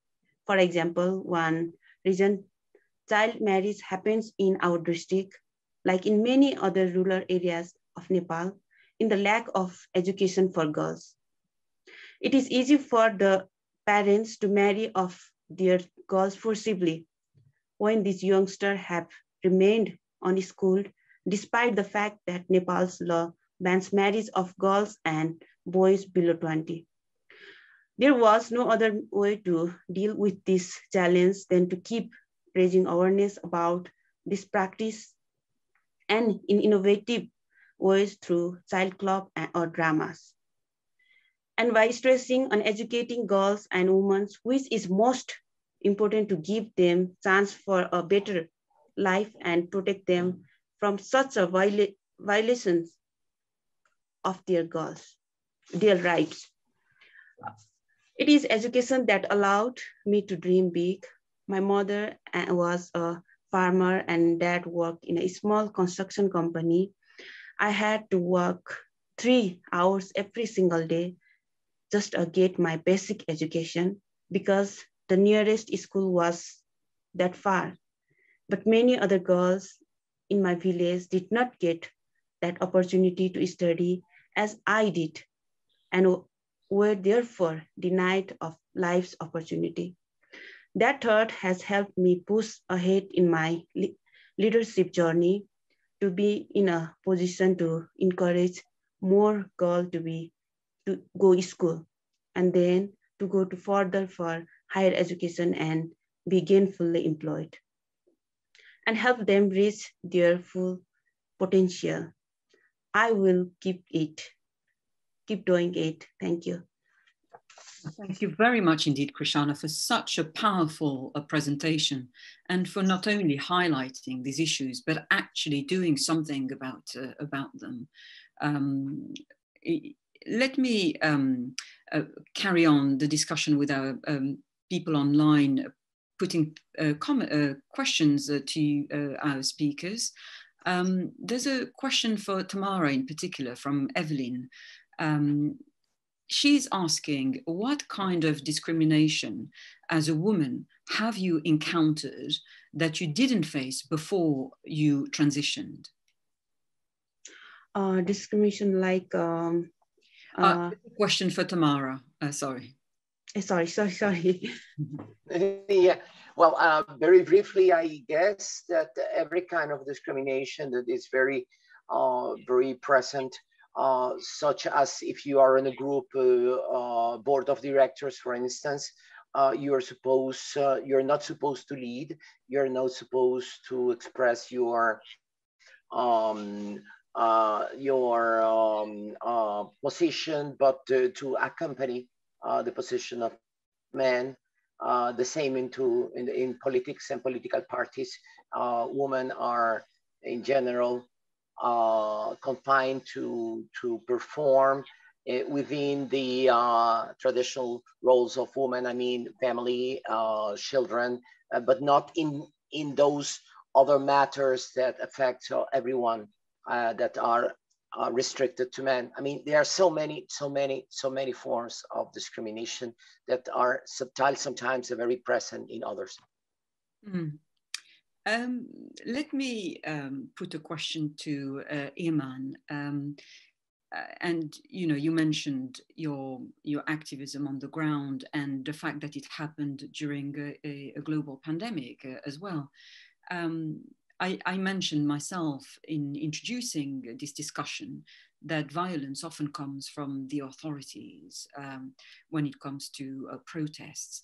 For example, one reason child marriage happens in our district, like in many other rural areas of Nepal, in the lack of education for girls. It is easy for the parents to marry off their girls forcibly when these youngsters have remained unschooled, despite the fact that Nepal's law bans marriage of girls and boys below twenty. There was no other way to deal with this challenge than to keep raising awareness about this practice and in innovative ways through child club or dramas. And by stressing on educating girls and women, which is most important to give them chance for a better life and protect them from such a viola violations of their girls, their rights. It is education that allowed me to dream big. My mother was a farmer and dad worked in a small construction company. I had to work three hours every single day just to get my basic education because the nearest school was that far. But many other girls in my village did not get that opportunity to study as I did and were therefore denied of life's opportunity. That thought has helped me push ahead in my le- leadership journey to be in a position to encourage more girls to be to go to school and then to go to further for higher education and be gainfully employed and help them reach their full potential. I will keep it, keep doing it. Thank you. Thank you very much indeed, Krishala, for such a powerful uh, presentation and for not only highlighting these issues, but actually doing something about, uh, about them. Um, let me um, uh, carry on the discussion with our um, people online, putting uh, uh, questions uh, to uh, our speakers. Um, there's a question for Tamara in particular from Evelyn. Um, She's asking, what kind of discrimination as a woman have you encountered that you didn't face before you transitioned? Uh, discrimination like... Um, uh, uh, question for Tamara, uh, sorry. Sorry, sorry, sorry. Yeah, well, uh, very briefly, I guess that every kind of discrimination that is very, uh, very present, Uh, such as if you are in a group uh, uh, board of directors, for instance, uh, you are supposed, uh, you're not supposed to lead, you're not supposed to express your um, uh, your um, uh, position, but uh, to accompany uh, the position of men. Uh, the same into in, in politics and political parties. Uh, women are, in general, Uh, confined to to perform uh, within the uh, traditional roles of women. I mean, family, uh, children, uh, but not in in those other matters that affect uh, everyone uh, that are uh, restricted to men. I mean, there are so many, so many, so many forms of discrimination that are subtle, sometimes very present in others. Mm. Um, let me um, put a question to uh, Iman. Um, and, you know, you mentioned your, your activism on the ground and the fact that it happened during a, a global pandemic uh, as well. Um, I, I mentioned myself in introducing this discussion that violence often comes from the authorities um, when it comes to uh, protests.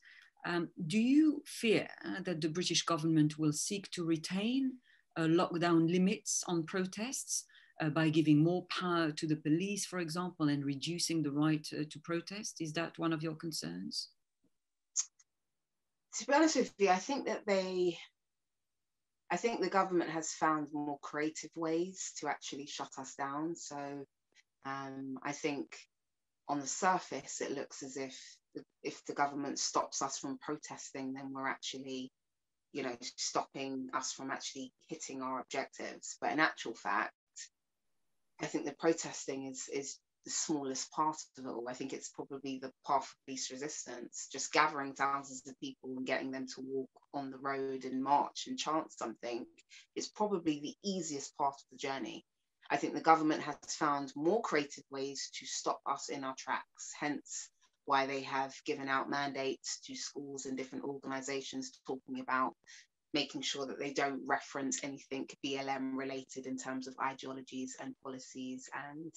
Um, do you fear that the British government will seek to retain uh, lockdown limits on protests uh, by giving more power to the police, for example, and reducing the right uh, to protest? Is that one of your concerns? To be honest with you, I think that they, I think the government has found more creative ways to actually shut us down. So um, I think on the surface, it looks as if if the government stops us from protesting, then we're actually you know, stopping us from actually hitting our objectives. But in actual fact, I think the protesting is is the smallest part of it all. I think it's probably the path of least resistance, just gathering thousands of people and getting them to walk on the road and march and chant something is probably the easiest part of the journey. I think the government has found more creative ways to stop us in our tracks, hence why they have given out mandates to schools and different organizations talking about making sure that they don't reference anything B L M related in terms of ideologies and policies and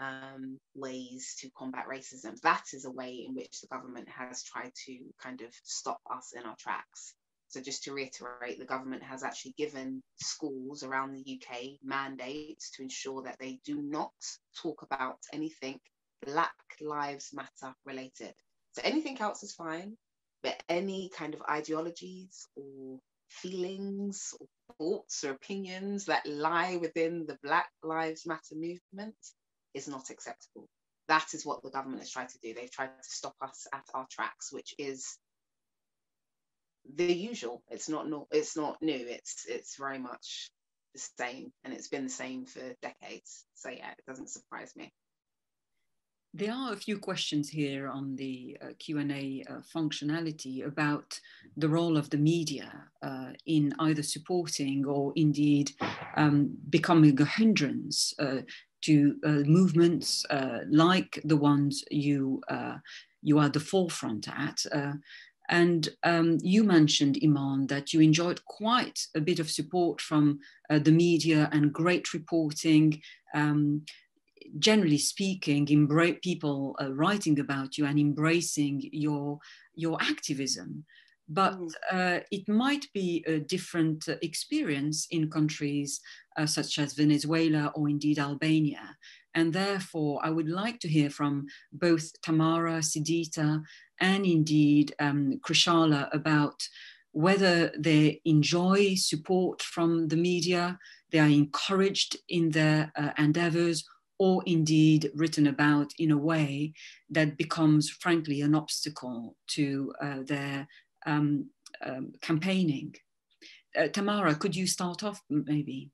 um, ways to combat racism. That is a way in which the government has tried to kind of stop us in our tracks. So just to reiterate, the government has actually given schools around the U K mandates to ensure that they do not talk about anything Black Lives Matter related. So anything else is fine, but any kind of ideologies or feelings or thoughts or opinions that lie within the Black Lives Matter movement is not acceptable. That is what the government has tried to do. They've tried to stop us at our tracks, which is the usual. It's not no, it's not new. It's it's very much the same, and it's been the same for decades. So yeah, it doesn't surprise me. There are a few questions here on the uh, Q and A uh, functionality about the role of the media uh, in either supporting or indeed um, becoming a hindrance uh, to uh, movements uh, like the ones you uh, you are the forefront at. Uh, And um, you mentioned, Iman, that you enjoyed quite a bit of support from uh, the media and great reporting. Um, generally speaking, embra- people uh, writing about you and embracing your, your activism. But uh, it might be a different experience in countries uh, such as Venezuela or indeed Albania. And therefore, I would like to hear from both Tamara, Sidita, and indeed um, Krishala about whether they enjoy support from the media, they are encouraged in their uh, endeavors, or indeed written about in a way that becomes, frankly, an obstacle to uh, their um, um, campaigning. Uh, Tamara, could you start off, maybe?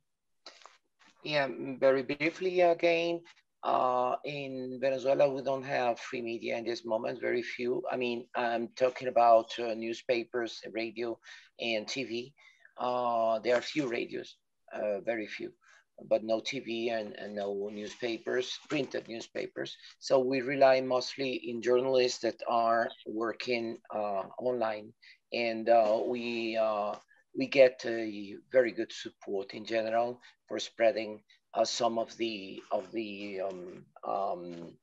Yeah, very briefly again. Uh, in Venezuela, we don't have free media in this moment, very few. I mean, I'm talking about uh, newspapers, radio, and T V. Uh, there are few radios, uh, very few, but no T V and, and no newspapers, printed newspapers. So we rely mostly in journalists that are working uh, online, and uh, we uh, we get uh, very good support in general for spreading Uh, some of the of the um, um,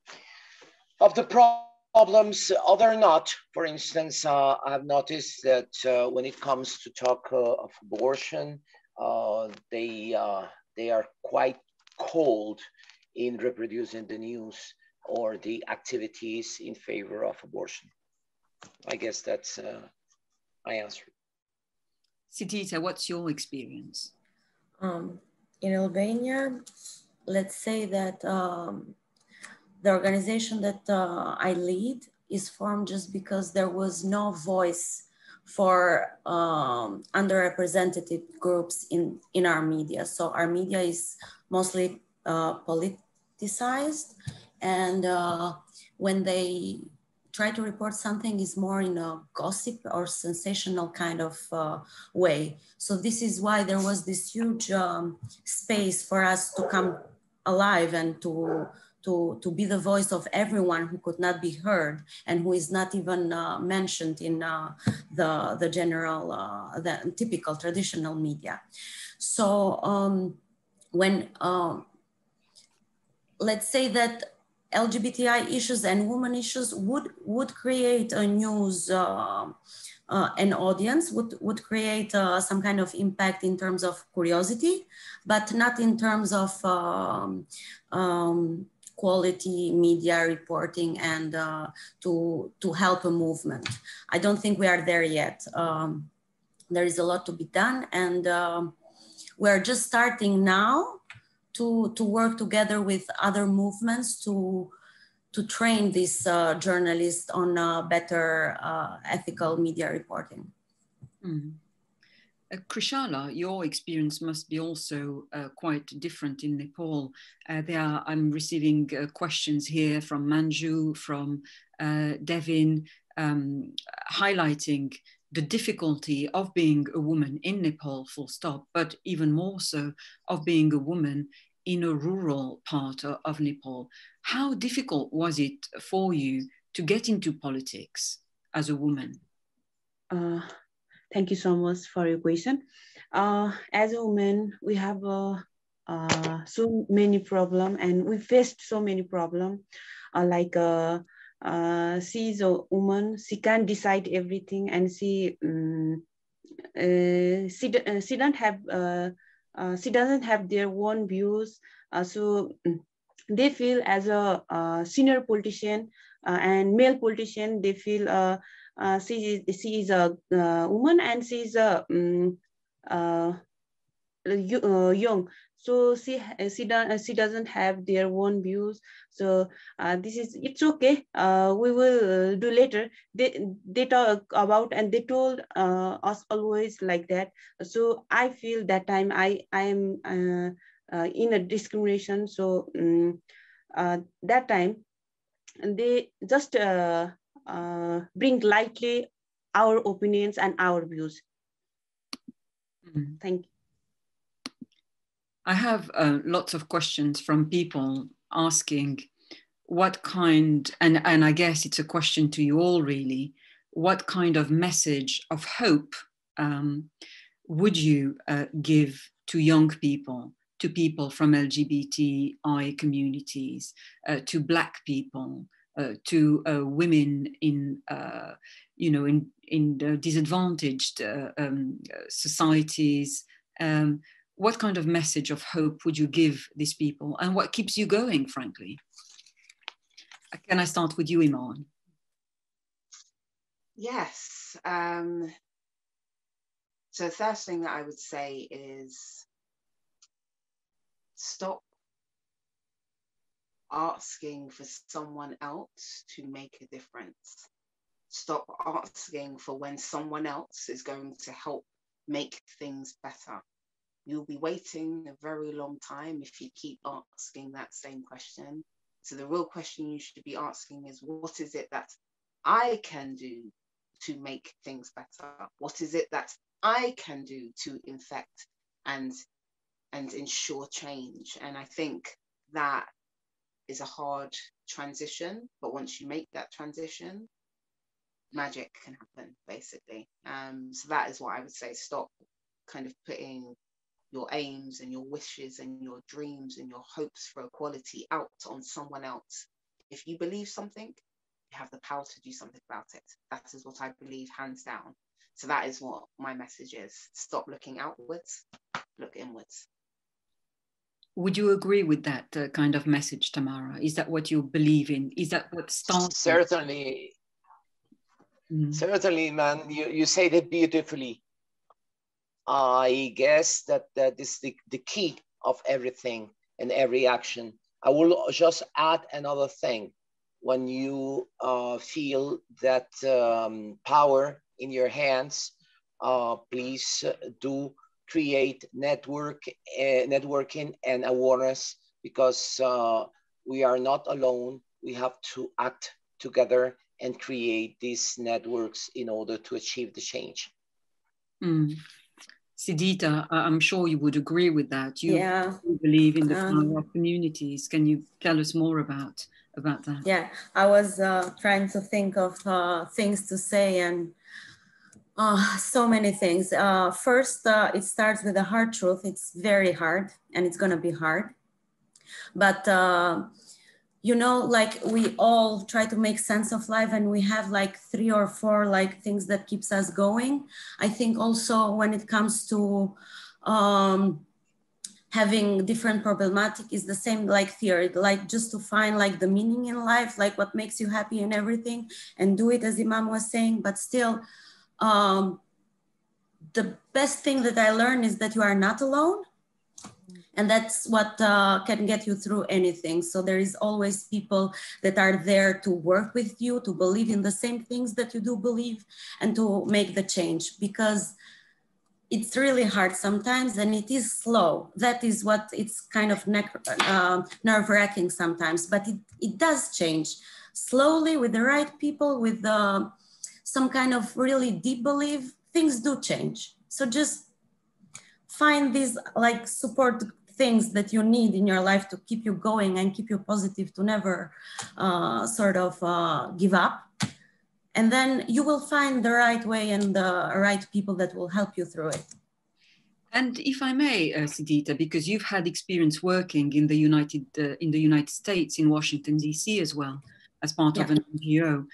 of the problems, other not. For instance, uh, I've noticed that uh, when it comes to talk uh, of abortion, uh, they uh, they are quite cold in reproducing the news or the activities in favor of abortion. I guess that's uh, my answer. Sidita, what's your experience? Um. In Albania, let's say that um, the organization that uh, I lead is formed just because there was no voice for um, underrepresented groups in, in our media. So our media is mostly uh, politicized, and uh, when they try to report something, is more in a gossip or sensational kind of uh, way. So this is why there was this huge um, space for us to come alive and to, to, to be the voice of everyone who could not be heard and who is not even uh, mentioned in uh, the, the general, uh, the typical traditional media. So um, when, um, let's say that L G B T I issues and women issues would, would create a news, uh, uh, an audience, would, would create uh, some kind of impact in terms of curiosity, but not in terms of um, um, quality media reporting and uh, to, to help a movement. I don't think we are there yet. Um, there is a lot to be done, and uh, we're just starting now to, to work together with other movements to, to train these uh, journalists on uh, better uh, ethical media reporting. Mm. Uh, Krishala, your experience must be also uh, quite different in Nepal. Uh, there are, I'm receiving uh, questions here from Manju, from uh, Devin, um, highlighting the difficulty of being a woman in Nepal, full stop, but even more so of being a woman in a rural part of Nepal. How difficult was it for you to get into politics as a woman? Uh, thank you so much for your question. Uh, as a woman, we have uh, uh, so many problems, and we faced so many problems. Uh, like uh, uh, she is a woman, she can't decide everything, and she um, uh, she uh, she don't have. Uh, Uh, she doesn't have their own views, uh, so they feel as a uh, senior politician uh, and male politician, they feel uh, uh, she, is, she is a uh, woman and she is a um, uh, young. So she, she, don, she doesn't have their own views. So uh, this is, it's okay, uh, we will do later. They, they talk about, and they told uh, us always like that. So I feel that time I, I am uh, uh, in a discrimination. So um, uh, that time they just uh, uh, bring lightly our opinions and our views. Mm-hmm. Thank you. I have uh, lots of questions from people asking what kind, and, and I guess it's a question to you all really, what kind of message of hope um, would you uh, give to young people, to people from L G B T I communities, uh, to Black people, uh, to uh, women in, uh, you know, in, in the disadvantaged uh, um, societies? Um, What kind of message of hope would you give these people, and what keeps you going, frankly? Can I start with you, Imarn? Yes. Um, so the first thing that I would say is stop asking for someone else to make a difference. Stop asking for when someone else is going to help make things better. You'll be waiting a very long time if you keep asking that same question. So the real question you should be asking is, what is it that I can do to make things better? What is it that I can do to infect and, and ensure change? And I think that is a hard transition, but once you make that transition, magic can happen, basically. Um, so that is what I would say. Stop kind of putting your aims and your wishes and your dreams and your hopes for equality out on someone else. If you believe something, you have the power to do something about it. That is what I believe, hands down. So that is what my message is. Stop looking outwards, look inwards. Would you agree with that uh, kind of message, Tamara? Is that what you believe in? Is that what starts? Certainly, mm. certainly, man, you, you say that beautifully. I guess that, that is the, the key of everything and every action. I will just add another thing. When you uh, feel that um, power in your hands, uh, please do create network, uh, networking and awareness, because uh, we are not alone. We have to act together and create these networks in order to achieve the change. Mm. Sidita, I'm sure you would agree with that. You yeah. believe in the power of communities. Can you tell us more about, about that? Yeah, I was uh, trying to think of uh, things to say, and uh, so many things. Uh, first, uh, it starts with the hard truth. It's very hard, and it's going to be hard. But, uh, you know, like we all try to make sense of life, and we have like three or four like things that keeps us going. I think also when it comes to um, having different problematic is the same like theory, like just to find like the meaning in life, like what makes you happy and everything, and do it as Imam was saying, but still um, the best thing that I learned is that you are not alone. And that's what uh, can get you through anything. So there is always people that are there to work with you, to believe in the same things that you do believe, and to make the change. Because it's really hard sometimes, and it is slow. That is what it's kind of uh, nerve-wracking sometimes, but it, it does change slowly with the right people, with uh, some kind of really deep belief, things do change. So just find these like support things that you need in your life to keep you going and keep you positive, to never uh, sort of uh, give up. And then you will find the right way and the right people that will help you through it. And if I may, uh, Sidita, because you've had experience working in the United uh, in the United States, in Washington D C as well, as part yeah. of an N G O,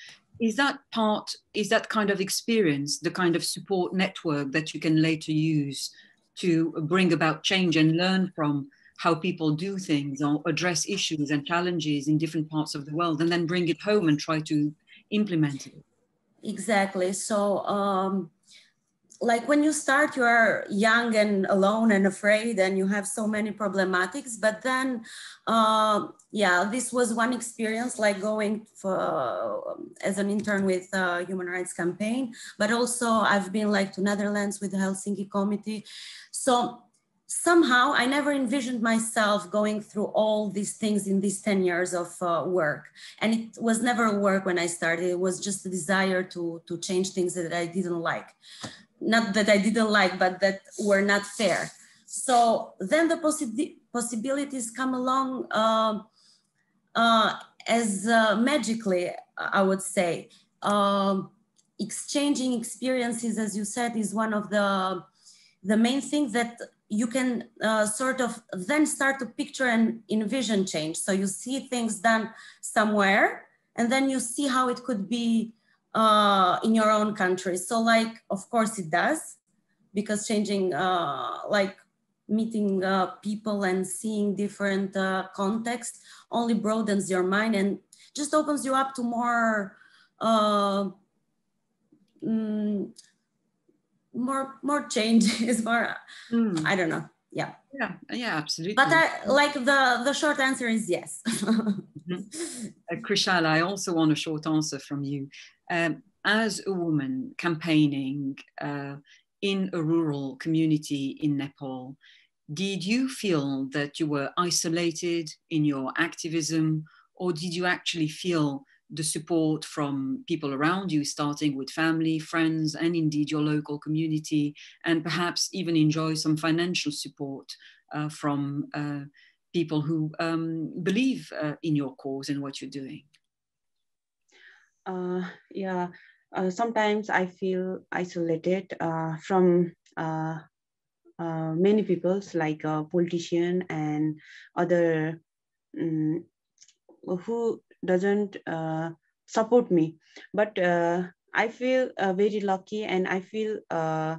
is that part? Is that kind of experience the kind of support network that you can later use to bring about change and learn from how people do things or address issues and challenges in different parts of the world, and then bring it home and try to implement it? Exactly. So, um, like when you start, you are young and alone and afraid, and you have so many problematics. But then, uh, yeah, this was one experience, like going for, as an intern with uh, Human Rights Campaign. But also, I've been like to Netherlands with the Helsinki Committee. So somehow, I never envisioned myself going through all these things in these ten years of uh, work. And it was never work when I started. It was just a desire to, to change things that I didn't like. Not that I didn't like, but that were not fair. So then the possi possibilities come along uh, uh, as uh, magically, I would say. Um, exchanging experiences, as you said, is one of the, the main things that you can uh, sort of then start to picture and envision change. So you see things done somewhere, and then you see how it could be uh, in your own country. So like, of course it does, because changing, uh, like meeting uh, people and seeing different uh, contexts only broadens your mind and just opens you up to more, uh, mm, more more changes, more mm. I don't know. Yeah. Yeah, yeah, absolutely. But I, like the, the short answer is yes. mm-hmm. uh, Krishala, I also want a short answer from you. Um, as a woman campaigning uh, in a rural community in Nepal, did you feel that you were isolated in your activism, or did you actually feel the support from people around you, starting with family, friends, and indeed your local community, and perhaps even enjoy some financial support uh, from uh, people who um, believe uh, in your cause and what you're doing? Uh, yeah, uh, sometimes I feel isolated uh, from uh, uh, many people, like a politician and other um, who doesn't uh, support me, but uh, I feel uh, very lucky, and I feel uh,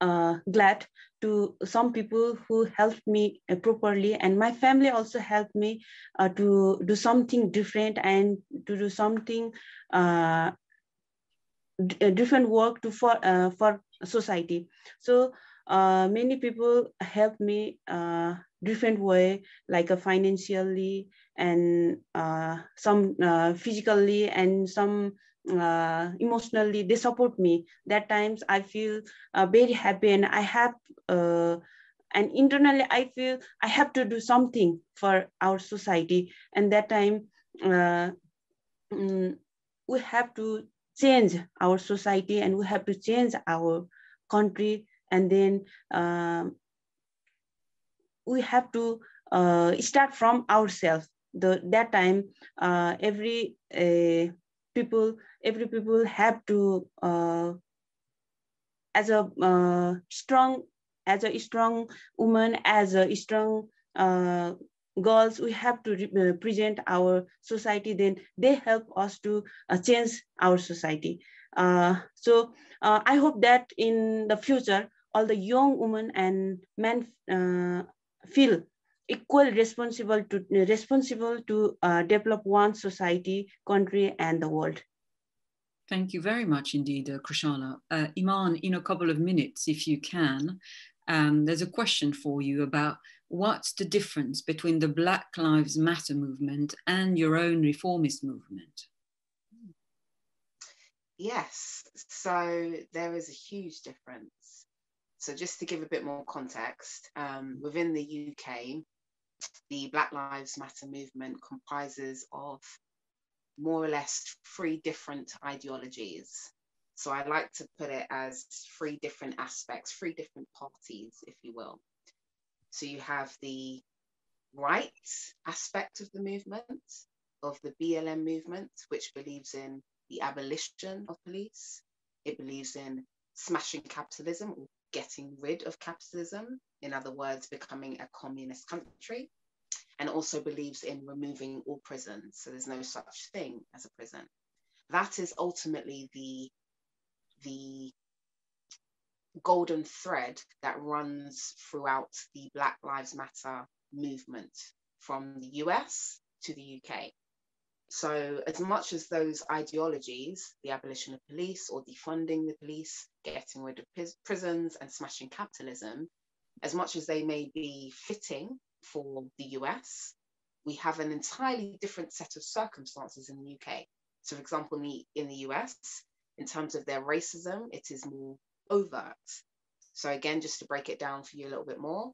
uh, glad to some people who helped me uh, properly, and my family also helped me uh, to do something different and to do something uh, different work to for uh, for society. So uh, many people helped me uh, different way, like uh, financially, and uh, some uh, physically, and some uh, emotionally. They support me. That times I feel uh, very happy, and I have, uh, and internally I feel I have to do something for our society. And that time uh, we have to change our society, and we have to change our country. And then uh, we have to uh, start from ourselves. The, that time, uh, every uh, people, every people have to uh, as a uh, strong, as a strong woman, as a strong uh, girls. We have to represent our society. Then they help us to uh, change our society. Uh, so uh, I hope that in the future, all the young women and men uh, feel equal responsible to responsible to uh, develop one society, country, and the world. Thank you very much indeed, uh, Krishala. Uh, Iman, in a couple of minutes, if you can, um, there's a question for you about what's the difference between the Black Lives Matter movement and your own reformist movement? Yes, so there is a huge difference. So just to give a bit more context, um, within the U K, the Black Lives Matter movement comprises of more or less three different ideologies. So I like to put it as three different aspects, three different parties, if you will. So you have the right aspect of the movement, of the B L M movement, which believes in the abolition of police. It believes in smashing capitalism, or getting rid of capitalism, in other words, becoming a communist country, and also believes in removing all prisons. So there's no such thing as a prison. That is ultimately the the golden thread that runs throughout the Black Lives Matter movement from the U S to the U K. So as much as those ideologies, the abolition of police or defunding the police, getting rid of prisons and smashing capitalism, as much as they may be fitting for the U S, we have an entirely different set of circumstances in the U K. So for example, in the U S, in terms of their racism, it is more overt. So again, just to break it down for you a little bit more,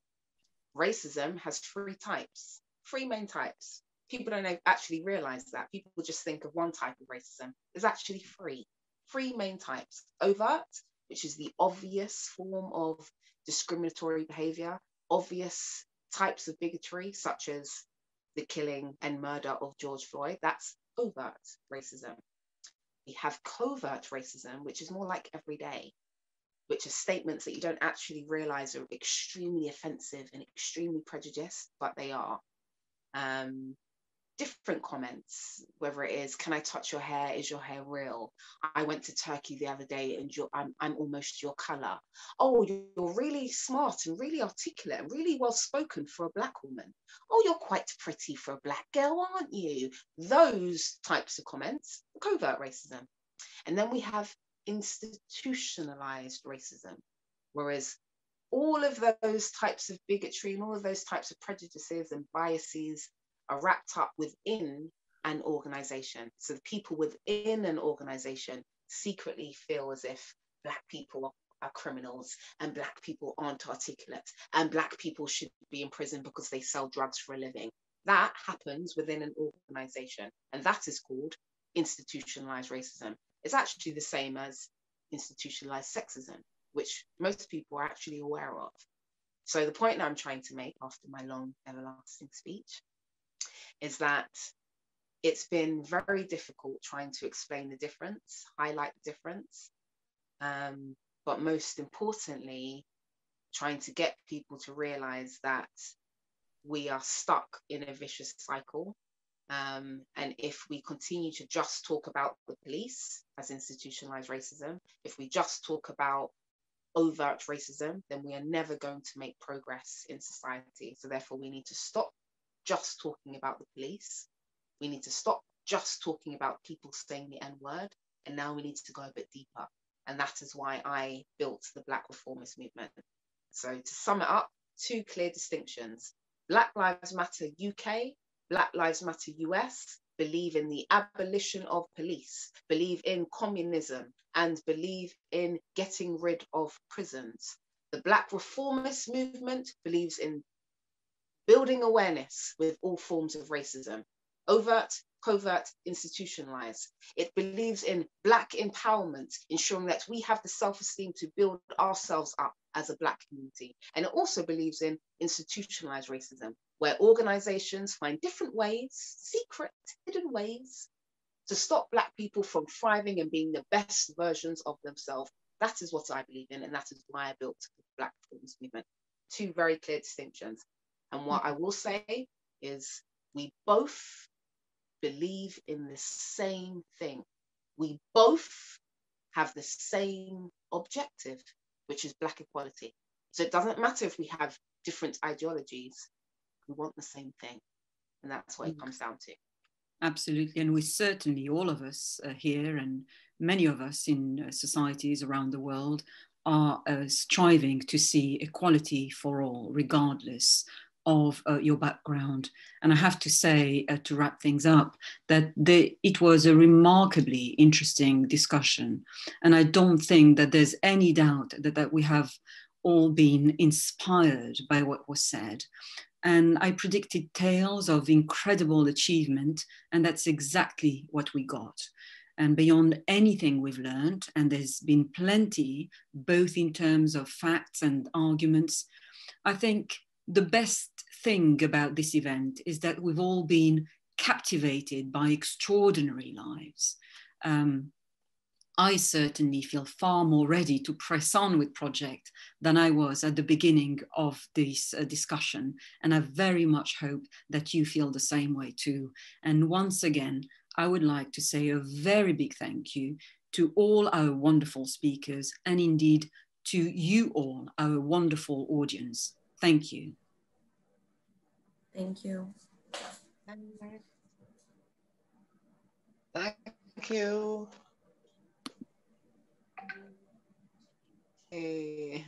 racism has three types, three main types. People don't actually realize that. People just think of one type of racism. There's actually three, three main types. Overt, which is the obvious form of discriminatory behavior, obvious types of bigotry, such as the killing and murder of George Floyd. That's overt racism. We have covert racism, which is more like everyday, which are statements that you don't actually realize are extremely offensive and extremely prejudiced, but they are. Um, different comments, whether it is, can I touch your hair? Is your hair real? I went to Turkey the other day and you're, I'm, I'm almost your color. Oh, you're really smart and really articulate and really well spoken for a black woman. Oh, you're quite pretty for a black girl, aren't you? Those types of comments, covert racism. And then we have institutionalized racism, whereas all of those types of bigotry and all of those types of prejudices and biases are wrapped up within an organization. So the people within an organization secretly feel as if black people are criminals and black people aren't articulate and black people should be in prison because they sell drugs for a living. That happens within an organization, and that is called institutionalized racism. It's actually the same as institutionalized sexism, which most people are actually aware of. So the point I'm trying to make after my long, everlasting speech is that it's been very difficult trying to explain the difference, highlight the difference, um, but most importantly, trying to get people to realize that we are stuck in a vicious cycle. Um, and if we continue to just talk about the police as institutionalized racism, if we just talk about overt racism, then we are never going to make progress in society. So therefore, we need to stop just talking about the police. We need to stop just talking about people saying the N word. And now we need to go a bit deeper. And that is why I built the Black Reformist Movement. So to sum it up, two clear distinctions. Black Lives Matter U K, Black Lives Matter U S, believe in the abolition of police, believe in communism, and believe in getting rid of prisons. The Black Reformist Movement believes in building awareness with all forms of racism, overt, covert, institutionalized. It believes in Black empowerment, ensuring that we have the self-esteem to build ourselves up as a Black community. And it also believes in institutionalized racism, where organizations find different ways, secret, hidden ways, to stop Black people from thriving and being the best versions of themselves. That is what I believe in, and that is why I built the Black Reformist Movement. Two very clear distinctions. And what I will say is we both believe in the same thing. We both have the same objective, which is Black equality. So it doesn't matter if we have different ideologies, we want the same thing. And that's what it comes down to. Absolutely. And we certainly, all of us uh, here and many of us in uh, societies around the world are uh, striving to see equality for all, regardless of uh, your background. And I have to say, uh, to wrap things up, that they, it was a remarkably interesting discussion. And I don't think that there's any doubt that, that we have all been inspired by what was said. And I predicted tales of incredible achievement, and that's exactly what we got. And beyond anything we've learned, and there's been plenty, both in terms of facts and arguments, I think the best thing about this event is that we've all been captivated by extraordinary lives. Um, I certainly feel far more ready to press on with project than I was at the beginning of this uh, discussion. And I very much hope that you feel the same way too. And once again, I would like to say a very big thank you to all our wonderful speakers and indeed to you all, our wonderful audience. Thank you. Thank you. Thank you. Okay.